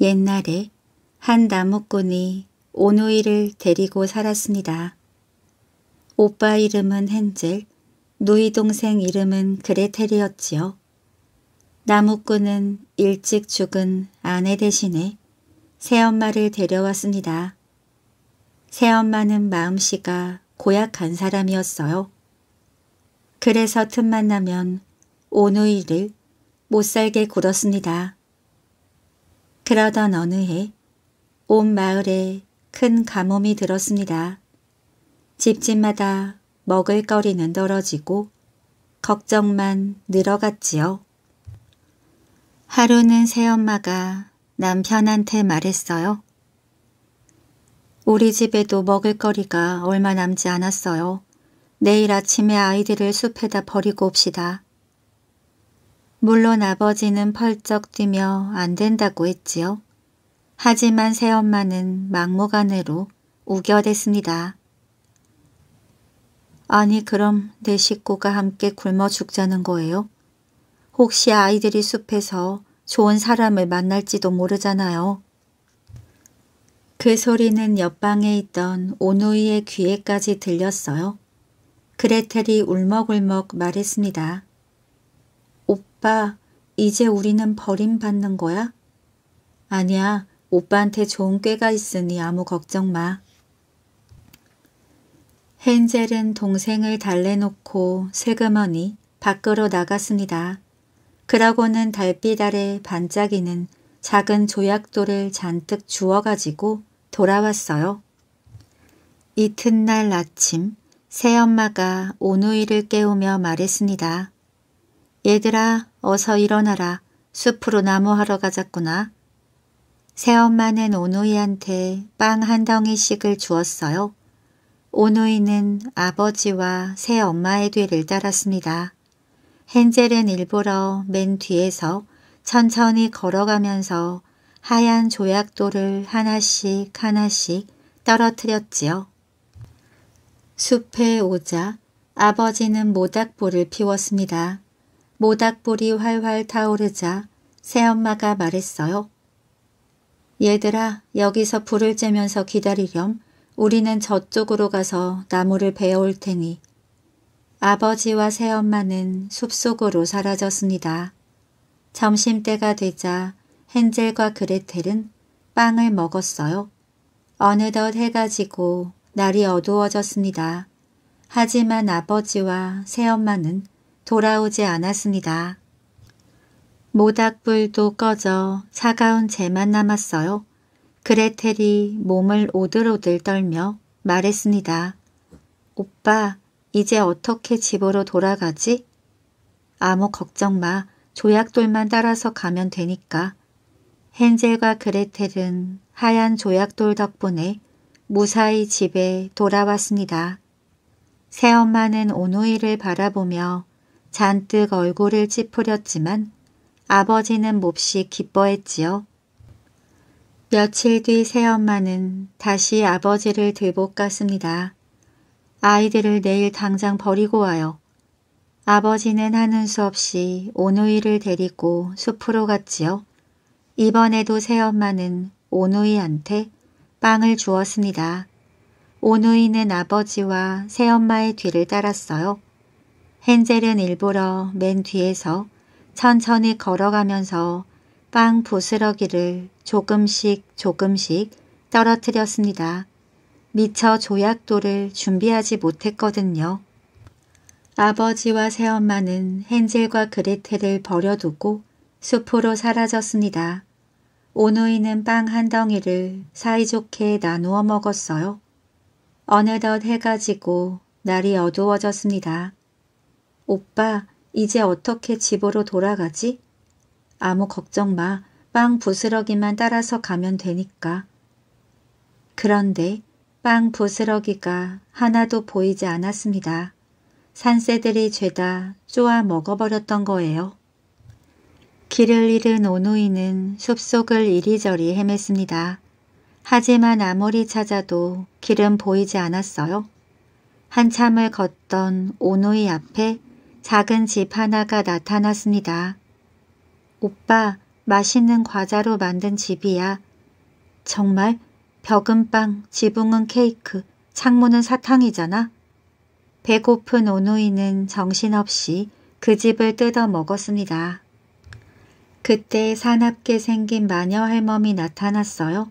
옛날에 한 나무꾼이 오누이를 데리고 살았습니다. 오빠 이름은 헨젤, 누이 동생 이름은 그레텔이었지요. 나무꾼은 일찍 죽은 아내 대신에 새엄마를 데려왔습니다. 새엄마는 마음씨가 고약한 사람이었어요. 그래서 틈만 나면 오누이를 못살게 굴었습니다. 그러던 어느 해 온 마을에 큰 가뭄이 들었습니다. 집집마다 먹을거리는 떨어지고 걱정만 늘어갔지요. 하루는 새엄마가 남편한테 말했어요. 우리 집에도 먹을거리가 얼마 남지 않았어요. 내일 아침에 아이들을 숲에다 버리고 옵시다. 물론 아버지는 펄쩍 뛰며 안 된다고 했지요. 하지만 새엄마는 막무가내로 우겨댔습니다. 아니 그럼 내 식구가 함께 굶어 죽자는 거예요? 혹시 아이들이 숲에서 좋은 사람을 만날지도 모르잖아요. 그 소리는 옆방에 있던 오누이의 귀에까지 들렸어요. 그레텔이 울먹울먹 말했습니다. 오빠, 이제 우리는 버림받는 거야? 아니야, 오빠한테 좋은 꾀가 있으니 아무 걱정 마. 헨젤은 동생을 달래놓고 슬그머니 밖으로 나갔습니다. 그러고는 달빛 아래 반짝이는 작은 조약돌을 잔뜩 주워가지고 돌아왔어요. 이튿날 아침 새엄마가 오누이를 깨우며 말했습니다. 얘들아 어서 일어나라. 숲으로 나무하러 가자꾸나. 새엄마는 오누이한테 빵 한 덩이씩을 주었어요. 오누이는 아버지와 새엄마의 뒤를 따랐습니다. 헨젤은 일부러 맨 뒤에서 천천히 걸어가면서 하얀 조약돌을 하나씩 하나씩 떨어뜨렸지요. 숲에 오자 아버지는 모닥불을 피웠습니다. 모닥불이 활활 타오르자 새엄마가 말했어요. 얘들아, 여기서 불을 쬐면서 기다리렴. 우리는 저쪽으로 가서 나무를 베어올 테니. 아버지와 새엄마는 숲속으로 사라졌습니다. 점심때가 되자 헨젤과 그레텔은 빵을 먹었어요. 어느덧 해가 지고 날이 어두워졌습니다. 하지만 아버지와 새엄마는 돌아오지 않았습니다. 모닥불도 꺼져 차가운 재만 남았어요. 그레텔이 몸을 오들오들 떨며 말했습니다. 오빠, 이제 어떻게 집으로 돌아가지? 아무 걱정 마. 조약돌만 따라서 가면 되니까. 헨젤과 그레텔은 하얀 조약돌 덕분에 무사히 집에 돌아왔습니다. 새엄마는 오누이를 바라보며 잔뜩 얼굴을 찌푸렸지만 아버지는 몹시 기뻐했지요. 며칠 뒤 새엄마는 다시 아버지를 들복 갔습니다. 아이들을 내일 당장 버리고 와요. 아버지는 하는 수 없이 오누이를 데리고 숲으로 갔지요. 이번에도 새엄마는 오누이한테 빵을 주었습니다. 오누이는 아버지와 새엄마의 뒤를 따랐어요. 헨젤은 일부러 맨 뒤에서 천천히 걸어가면서 빵 부스러기를 조금씩 조금씩 떨어뜨렸습니다. 미처 조약돌을 준비하지 못했거든요. 아버지와 새엄마는 헨젤과 그레텔을 버려두고 숲으로 사라졌습니다. 오누이는 빵 한 덩이를 사이좋게 나누어 먹었어요. 어느덧 해가 지고 날이 어두워졌습니다. 오빠, 이제 어떻게 집으로 돌아가지? 아무 걱정 마. 빵 부스러기만 따라서 가면 되니까. 그런데 빵 부스러기가 하나도 보이지 않았습니다. 산새들이 죄다 쪼아 먹어버렸던 거예요. 길을 잃은 오누이는 숲속을 이리저리 헤맸습니다. 하지만 아무리 찾아도 길은 보이지 않았어요. 한참을 걷던 오누이 앞에 작은 집 하나가 나타났습니다. 오빠, 맛있는 과자로 만든 집이야. 정말? 벽은 빵, 지붕은 케이크, 창문은 사탕이잖아. 배고픈 오누이는 정신없이 그 집을 뜯어 먹었습니다. 그때 사납게 생긴 마녀 할멈이 나타났어요.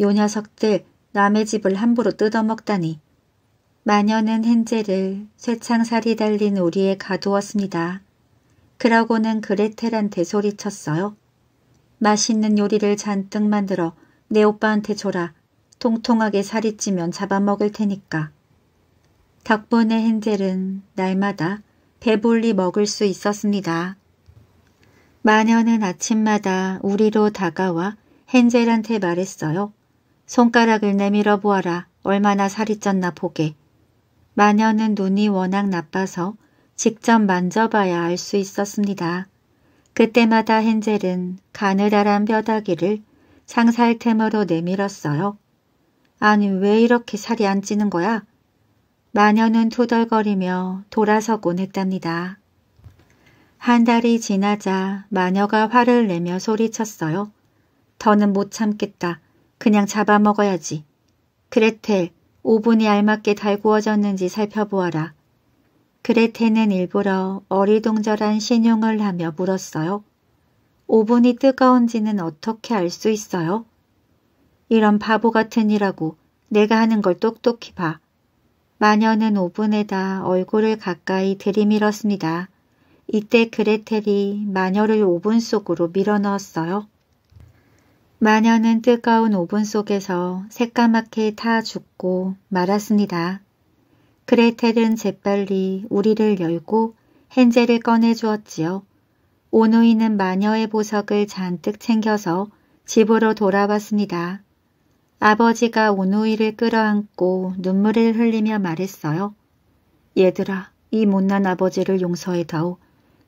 요 녀석들 남의 집을 함부로 뜯어먹다니. 마녀는 헨젤을 쇠창살이 달린 오리에 가두었습니다. 그러고는 그레텔한테 소리쳤어요. 맛있는 요리를 잔뜩 만들어 내 오빠한테 줘라. 통통하게 살이 찌면 잡아먹을 테니까. 덕분에 헨젤은 날마다 배불리 먹을 수 있었습니다. 마녀는 아침마다 우리로 다가와 헨젤한테 말했어요. 손가락을 내밀어 보아라. 얼마나 살이 쪘나 보게. 마녀는 눈이 워낙 나빠서 직접 만져봐야 알 수 있었습니다. 그때마다 헨젤은 가느다란 뼈다귀를 상살템으로 내밀었어요. 아니, 왜 이렇게 살이 안 찌는 거야? 마녀는 투덜거리며 돌아서곤 했답니다. 한 달이 지나자 마녀가 화를 내며 소리쳤어요. 더는 못 참겠다. 그냥 잡아먹어야지. 그레텔, 오븐이 알맞게 달구어졌는지 살펴보아라. 그레텔은 일부러 어리둥절한 신용을 하며 물었어요. 오븐이 뜨거운지는 어떻게 알 수 있어요? 이런 바보 같은 일하고 내가 하는 걸 똑똑히 봐. 마녀는 오븐에다 얼굴을 가까이 들이밀었습니다. 이때 그레텔이 마녀를 오븐 속으로 밀어넣었어요. 마녀는 뜨거운 오븐 속에서 새까맣게 타 죽고 말았습니다. 그레텔은 재빨리 우리를 열고 헨젤을 꺼내주었지요. 오누이는 마녀의 보석을 잔뜩 챙겨서 집으로 돌아왔습니다. 아버지가 오누이를 끌어안고 눈물을 흘리며 말했어요. 얘들아, 이 못난 아버지를 용서해다오.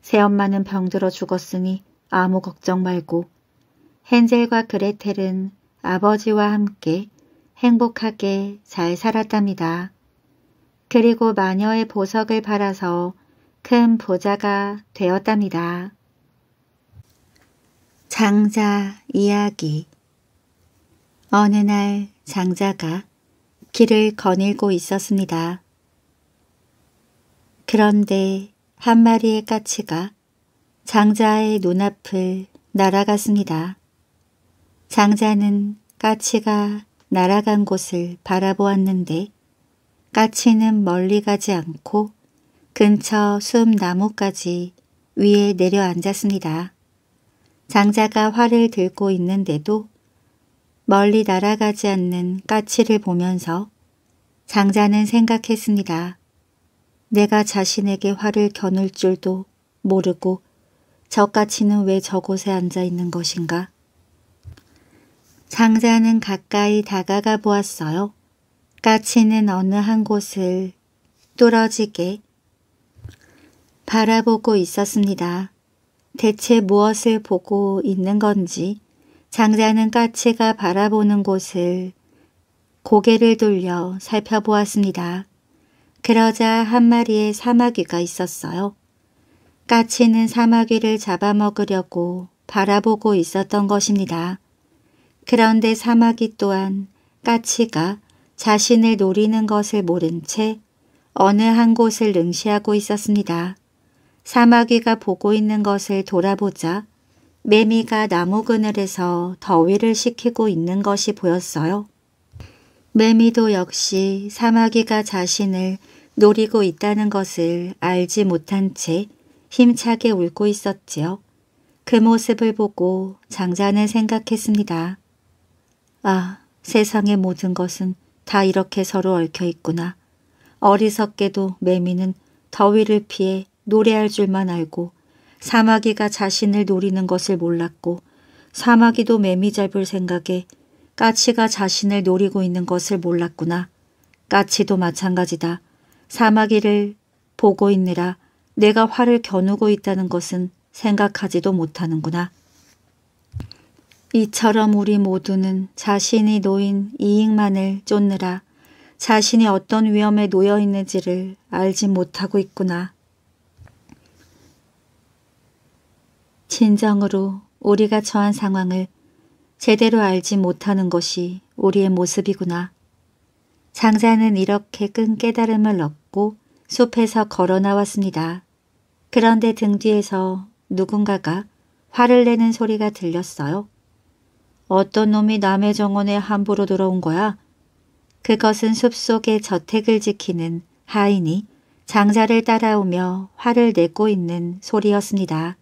새엄마는 병들어 죽었으니 아무 걱정 말고. 헨젤과 그레텔은 아버지와 함께 행복하게 잘 살았답니다. 그리고 마녀의 보석을 팔아서 큰 부자가 되었답니다. 장자 이야기. 어느 날 장자가 길을 거닐고 있었습니다. 그런데 한 마리의 까치가 장자의 눈앞을 날아갔습니다. 장자는 까치가 날아간 곳을 바라보았는데 까치는 멀리 가지 않고 근처 숲나무까지 위에 내려앉았습니다. 장자가 활을 들고 있는데도 멀리 날아가지 않는 까치를 보면서 장자는 생각했습니다. 내가 자신에게 활을 겨눌 줄도 모르고 저 까치는 왜 저곳에 앉아 있는 것인가? 장자는 가까이 다가가 보았어요. 까치는 어느 한 곳을 뚫어지게 바라보고 있었습니다. 대체 무엇을 보고 있는 건지 장자는 까치가 바라보는 곳을 고개를 돌려 살펴보았습니다. 그러자 한 마리의 사마귀가 있었어요. 까치는 사마귀를 잡아먹으려고 바라보고 있었던 것입니다. 그런데 사마귀 또한 까치가 자신을 노리는 것을 모른 채 어느 한 곳을 능시하고 있었습니다. 사마귀가 보고 있는 것을 돌아보자 매미가 나무 그늘에서 더위를 식히고 있는 것이 보였어요. 매미도 역시 사마귀가 자신을 노리고 있다는 것을 알지 못한 채 힘차게 울고 있었지요. 그 모습을 보고 장자는 생각했습니다. 아, 세상의 모든 것은 다 이렇게 서로 얽혀 있구나. 어리석게도 매미는 더위를 피해 노래할 줄만 알고 사마귀가 자신을 노리는 것을 몰랐고 사마귀도 매미 잡을 생각에 까치가 자신을 노리고 있는 것을 몰랐구나. 까치도 마찬가지다. 사마귀를 보고 있느라 내가 화를 겨누고 있다는 것은 생각하지도 못하는구나. 이처럼 우리 모두는 자신이 놓인 이익만을 쫓느라 자신이 어떤 위험에 놓여 있는지를 알지 못하고 있구나. 진정으로 우리가 처한 상황을 제대로 알지 못하는 것이 우리의 모습이구나. 장자는 이렇게 큰 깨달음을 얻고 숲에서 걸어 나왔습니다. 그런데 등 뒤에서 누군가가 화를 내는 소리가 들렸어요. 어떤 놈이 남의 정원에 함부로 들어온 거야? 그것은 숲속의 저택을 지키는 하인이 장자를 따라오며 화를 내고 있는 소리였습니다.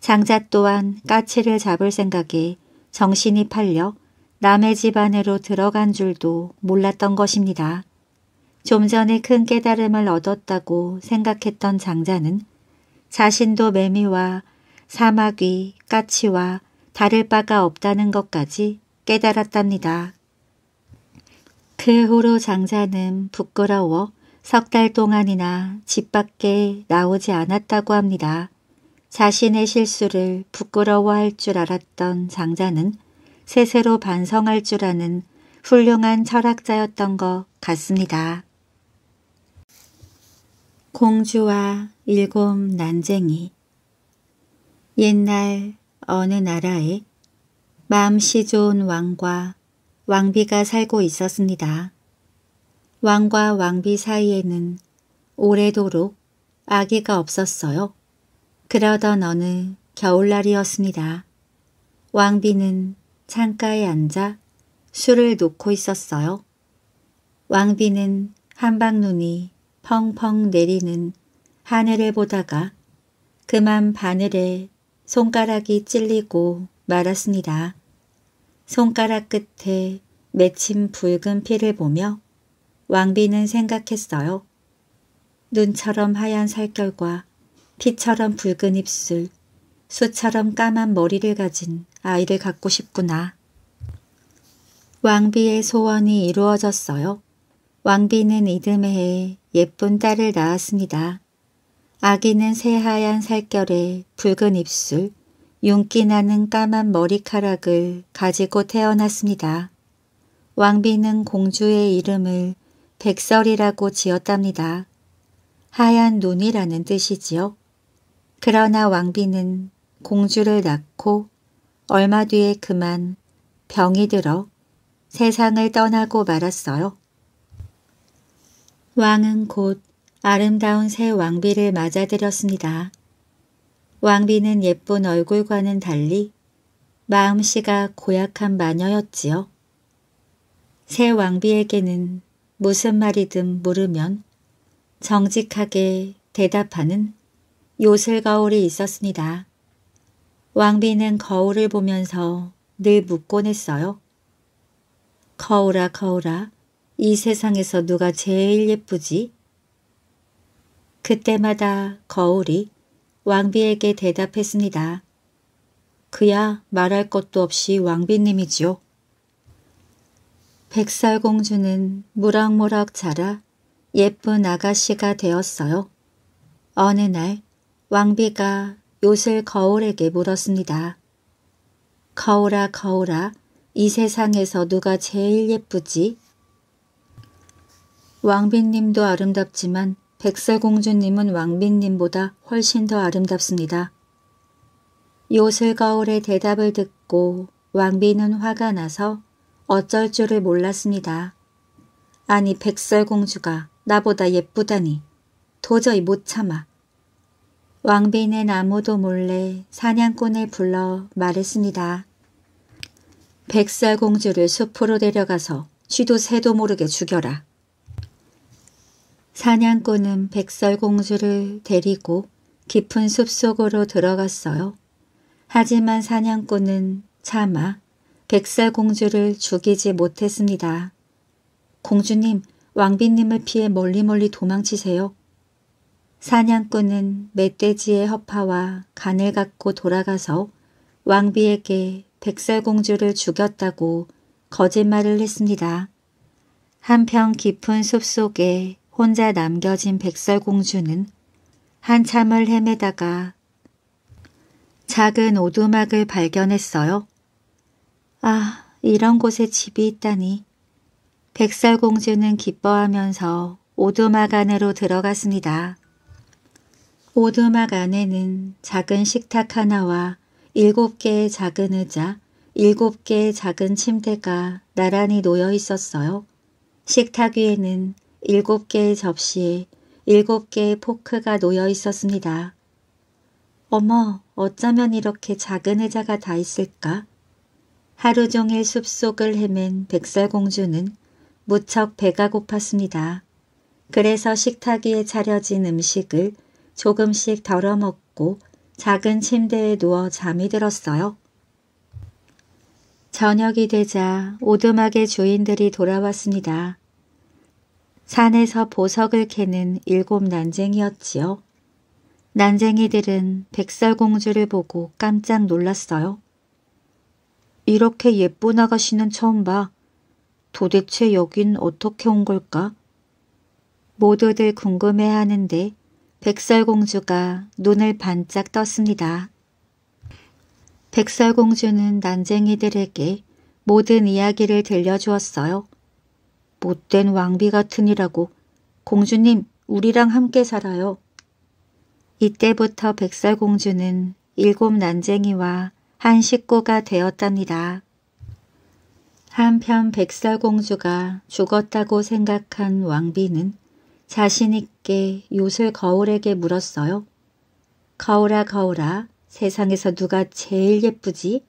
장자 또한 까치를 잡을 생각에 정신이 팔려 남의 집 안으로 들어간 줄도 몰랐던 것입니다. 좀 전에 큰 깨달음을 얻었다고 생각했던 장자는 자신도 매미와 사마귀, 까치와 다를 바가 없다는 것까지 깨달았답니다. 그 후로 장자는 부끄러워 석 달 동안이나 집 밖에 나오지 않았다고 합니다. 자신의 실수를 부끄러워할 줄 알았던 장자는 스스로 반성할 줄 아는 훌륭한 철학자였던 것 같습니다. 공주와 일곱 난쟁이. 옛날 어느 나라에 마음씨 좋은 왕과 왕비가 살고 있었습니다. 왕과 왕비 사이에는 오래도록 아기가 없었어요. 그러던 어느 겨울날이었습니다. 왕비는 창가에 앉아 술을 놓고 있었어요. 왕비는 한방눈이 펑펑 내리는 하늘을 보다가 그만 바늘에 손가락이 찔리고 말았습니다. 손가락 끝에 맺힌 붉은 피를 보며 왕비는 생각했어요. 눈처럼 하얀 살결과 피처럼 붉은 입술, 수처럼 까만 머리를 가진 아이를 갖고 싶구나. 왕비의 소원이 이루어졌어요. 왕비는 이듬해에 예쁜 딸을 낳았습니다. 아기는 새하얀 살결에 붉은 입술, 윤기 나는 까만 머리카락을 가지고 태어났습니다. 왕비는 공주의 이름을 백설이라고 지었답니다. 하얀 눈이라는 뜻이지요. 그러나 왕비는 공주를 낳고 얼마 뒤에 그만 병이 들어 세상을 떠나고 말았어요. 왕은 곧 아름다운 새 왕비를 맞아들였습니다. 왕비는 예쁜 얼굴과는 달리 마음씨가 고약한 마녀였지요. 새 왕비에게는 무슨 말이든 물으면 정직하게 대답하는 요술 거울이 있었습니다. 왕비는 거울을 보면서 늘 묻곤 했어요. 거울아, 거울아, 이 세상에서 누가 제일 예쁘지? 그때마다 거울이 왕비에게 대답했습니다. 그야 말할 것도 없이 왕비님이지요. 백설공주는 무럭무럭 자라 예쁜 아가씨가 되었어요. 어느 날 왕비가 요술 거울에게 물었습니다. 거울아, 거울아, 이 세상에서 누가 제일 예쁘지? 왕비님도 아름답지만 백설공주님은 왕비님보다 훨씬 더 아름답습니다. 요술거울의 대답을 듣고 왕비는 화가 나서 어쩔 줄을 몰랐습니다. 아니 백설공주가 나보다 예쁘다니 도저히 못 참아. 왕비는 아무도 몰래 사냥꾼을 불러 말했습니다. 백설공주를 숲으로 데려가서 쥐도 새도 모르게 죽여라. 사냥꾼은 백설공주를 데리고 깊은 숲속으로 들어갔어요. 하지만 사냥꾼은 차마 백설공주를 죽이지 못했습니다. 공주님, 왕비님을 피해 멀리 멀리 도망치세요. 사냥꾼은 멧돼지의 허파와 간을 갖고 돌아가서 왕비에게 백설공주를 죽였다고 거짓말을 했습니다. 한편 깊은 숲속에 혼자 남겨진 백설공주는 한참을 헤매다가 작은 오두막을 발견했어요. 아, 이런 곳에 집이 있다니. 백설공주는 기뻐하면서 오두막 안으로 들어갔습니다. 오두막 안에는 작은 식탁 하나와 일곱 개의 작은 의자, 일곱 개의 작은 침대가 나란히 놓여 있었어요. 식탁 위에는 일곱 개의 접시에 일곱 개의 포크가 놓여 있었습니다. 어머, 어쩌면 이렇게 작은 의자가 다 있을까? 하루 종일 숲속을 헤맨 백설공주는 무척 배가 고팠습니다. 그래서 식탁 위에 차려진 음식을 조금씩 덜어먹고 작은 침대에 누워 잠이 들었어요. 저녁이 되자 오두막의 주인들이 돌아왔습니다. 산에서 보석을 캐는 일곱 난쟁이였지요. 난쟁이들은 백설공주를 보고 깜짝 놀랐어요. 이렇게 예쁜 아가씨는 처음 봐. 도대체 여긴 어떻게 온 걸까? 모두들 궁금해하는데 백설공주가 눈을 반짝 떴습니다. 백설공주는 난쟁이들에게 모든 이야기를 들려주었어요. 못된 왕비 같으니라고. 공주님, 우리랑 함께 살아요. 이때부터 백설공주는 일곱 난쟁이와 한 식구가 되었답니다. 한편 백설공주가 죽었다고 생각한 왕비는 자신있게 요술 거울에게 물었어요. 거울아 거울아, 세상에서 누가 제일 예쁘지?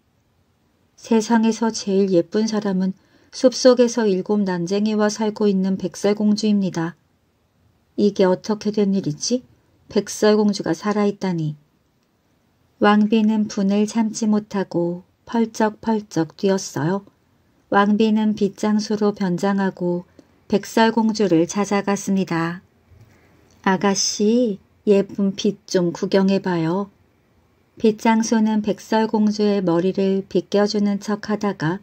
세상에서 제일 예쁜 사람은 숲속에서 일곱 난쟁이와 살고 있는 백설공주입니다. 이게 어떻게 된 일이지? 백설공주가 살아있다니. 왕비는 분을 참지 못하고 펄쩍펄쩍 뛰었어요. 왕비는 빗장수로 변장하고 백설공주를 찾아갔습니다. 아가씨, 예쁜 빛 좀 구경해봐요. 빗장수는 백설공주의 머리를 빗겨주는 척하다가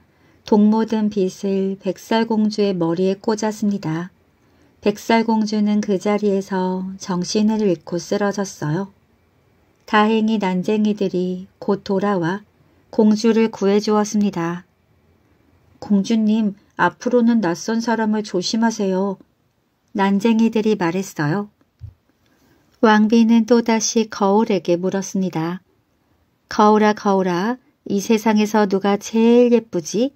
동모든 빛을 백설공주의 머리에 꽂았습니다. 백설공주는 그 자리에서 정신을 잃고 쓰러졌어요. 다행히 난쟁이들이 곧 돌아와 공주를 구해주었습니다. 공주님, 앞으로는 낯선 사람을 조심하세요. 난쟁이들이 말했어요. 왕비는 또다시 거울에게 물었습니다. 거울아 거울아, 이 세상에서 누가 제일 예쁘지?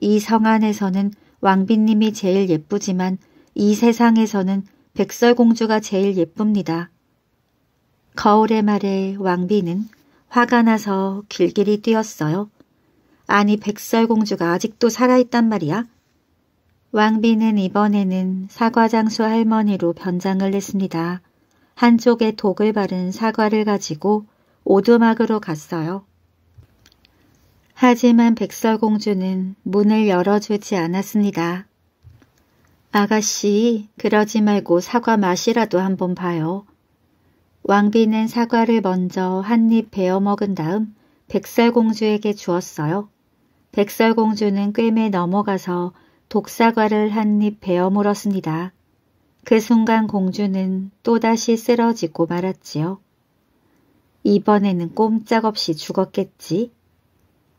이 성 안에서는 왕비님이 제일 예쁘지만 이 세상에서는 백설공주가 제일 예쁩니다. 거울의 말에 왕비는 화가 나서 길길이 뛰었어요. 아니 백설공주가 아직도 살아있단 말이야? 왕비는 이번에는 사과장수 할머니로 변장을 했습니다. 한쪽에 독을 바른 사과를 가지고 오두막으로 갔어요. 하지만 백설공주는 문을 열어주지 않았습니다. 아가씨, 그러지 말고 사과 맛이라도 한번 봐요. 왕비는 사과를 먼저 한 입 베어 먹은 다음 백설공주에게 주었어요. 백설공주는 꿰매 넘어가서 독사과를 한 입 베어 물었습니다. 그 순간 공주는 또다시 쓰러지고 말았지요. 이번에는 꼼짝없이 죽었겠지.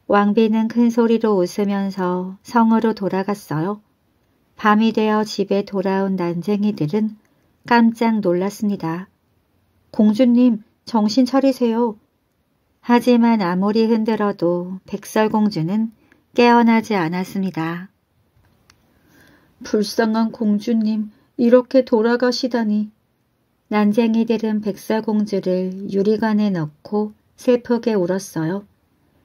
왕비는 큰 소리로 웃으면서 성으로 돌아갔어요. 밤이 되어 집에 돌아온 난쟁이들은 깜짝 놀랐습니다. 공주님, 정신 차리세요. 하지만 아무리 흔들어도 백설공주는 깨어나지 않았습니다. 불쌍한 공주님, 이렇게 돌아가시다니. 난쟁이들은 백설공주를 유리관에 넣고 슬프게 울었어요.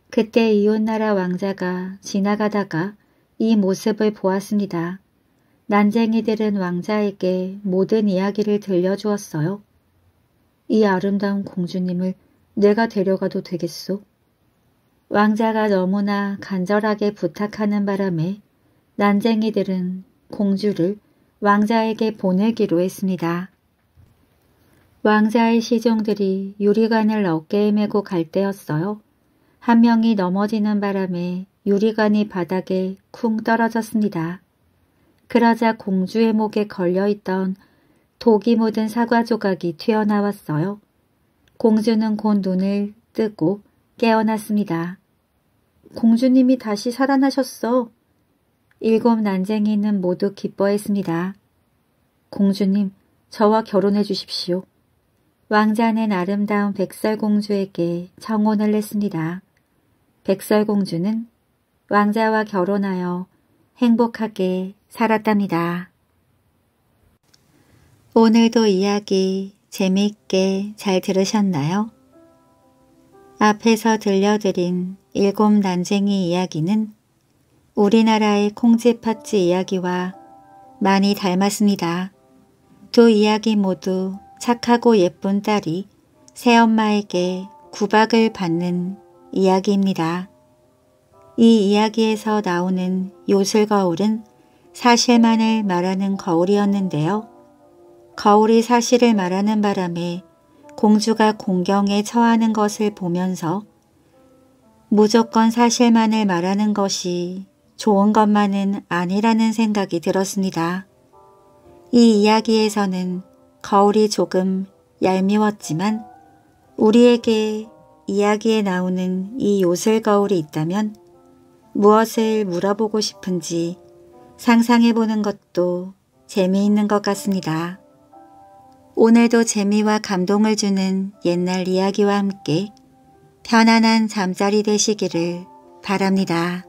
그때 이웃나라 왕자가 지나가다가 이 모습을 보았습니다. 난쟁이들은 왕자에게 모든 이야기를 들려주었어요. 이 아름다운 공주님을 내가 데려가도 되겠소? 왕자가 너무나 간절하게 부탁하는 바람에 난쟁이들은 공주를 왕자에게 보내기로 했습니다. 왕자의 시종들이 유리관을 어깨에 메고 갈 때였어요. 한 명이 넘어지는 바람에 유리관이 바닥에 쿵 떨어졌습니다. 그러자 공주의 목에 걸려있던 독이 묻은 사과 조각이 튀어나왔어요. 공주는 곧 눈을 뜨고 깨어났습니다. 공주님이 다시 살아나셨어. 일곱 난쟁이는 모두 기뻐했습니다. 공주님, 저와 결혼해 주십시오. 왕자는 아름다운 백설공주에게 청혼을 했습니다. 백설공주는 왕자와 결혼하여 행복하게 살았답니다. 오늘도 이야기 재미있게 잘 들으셨나요? 앞에서 들려드린 일곱 난쟁이 이야기는 우리나라의 콩쥐팥쥐 이야기와 많이 닮았습니다. 두 이야기 모두 착하고 예쁜 딸이 새엄마에게 구박을 받는 이야기입니다. 이 이야기에서 나오는 요술거울은 사실만을 말하는 거울이었는데요. 거울이 사실을 말하는 바람에 공주가 공경에 처하는 것을 보면서 무조건 사실만을 말하는 것이 좋은 것만은 아니라는 생각이 들었습니다. 이 이야기에서는 거울이 조금 얄미웠지만 우리에게 이야기에 나오는 이 요술 거울이 있다면 무엇을 물어보고 싶은지 상상해보는 것도 재미있는 것 같습니다. 오늘도 재미와 감동을 주는 옛날 이야기와 함께 편안한 잠자리 되시기를 바랍니다.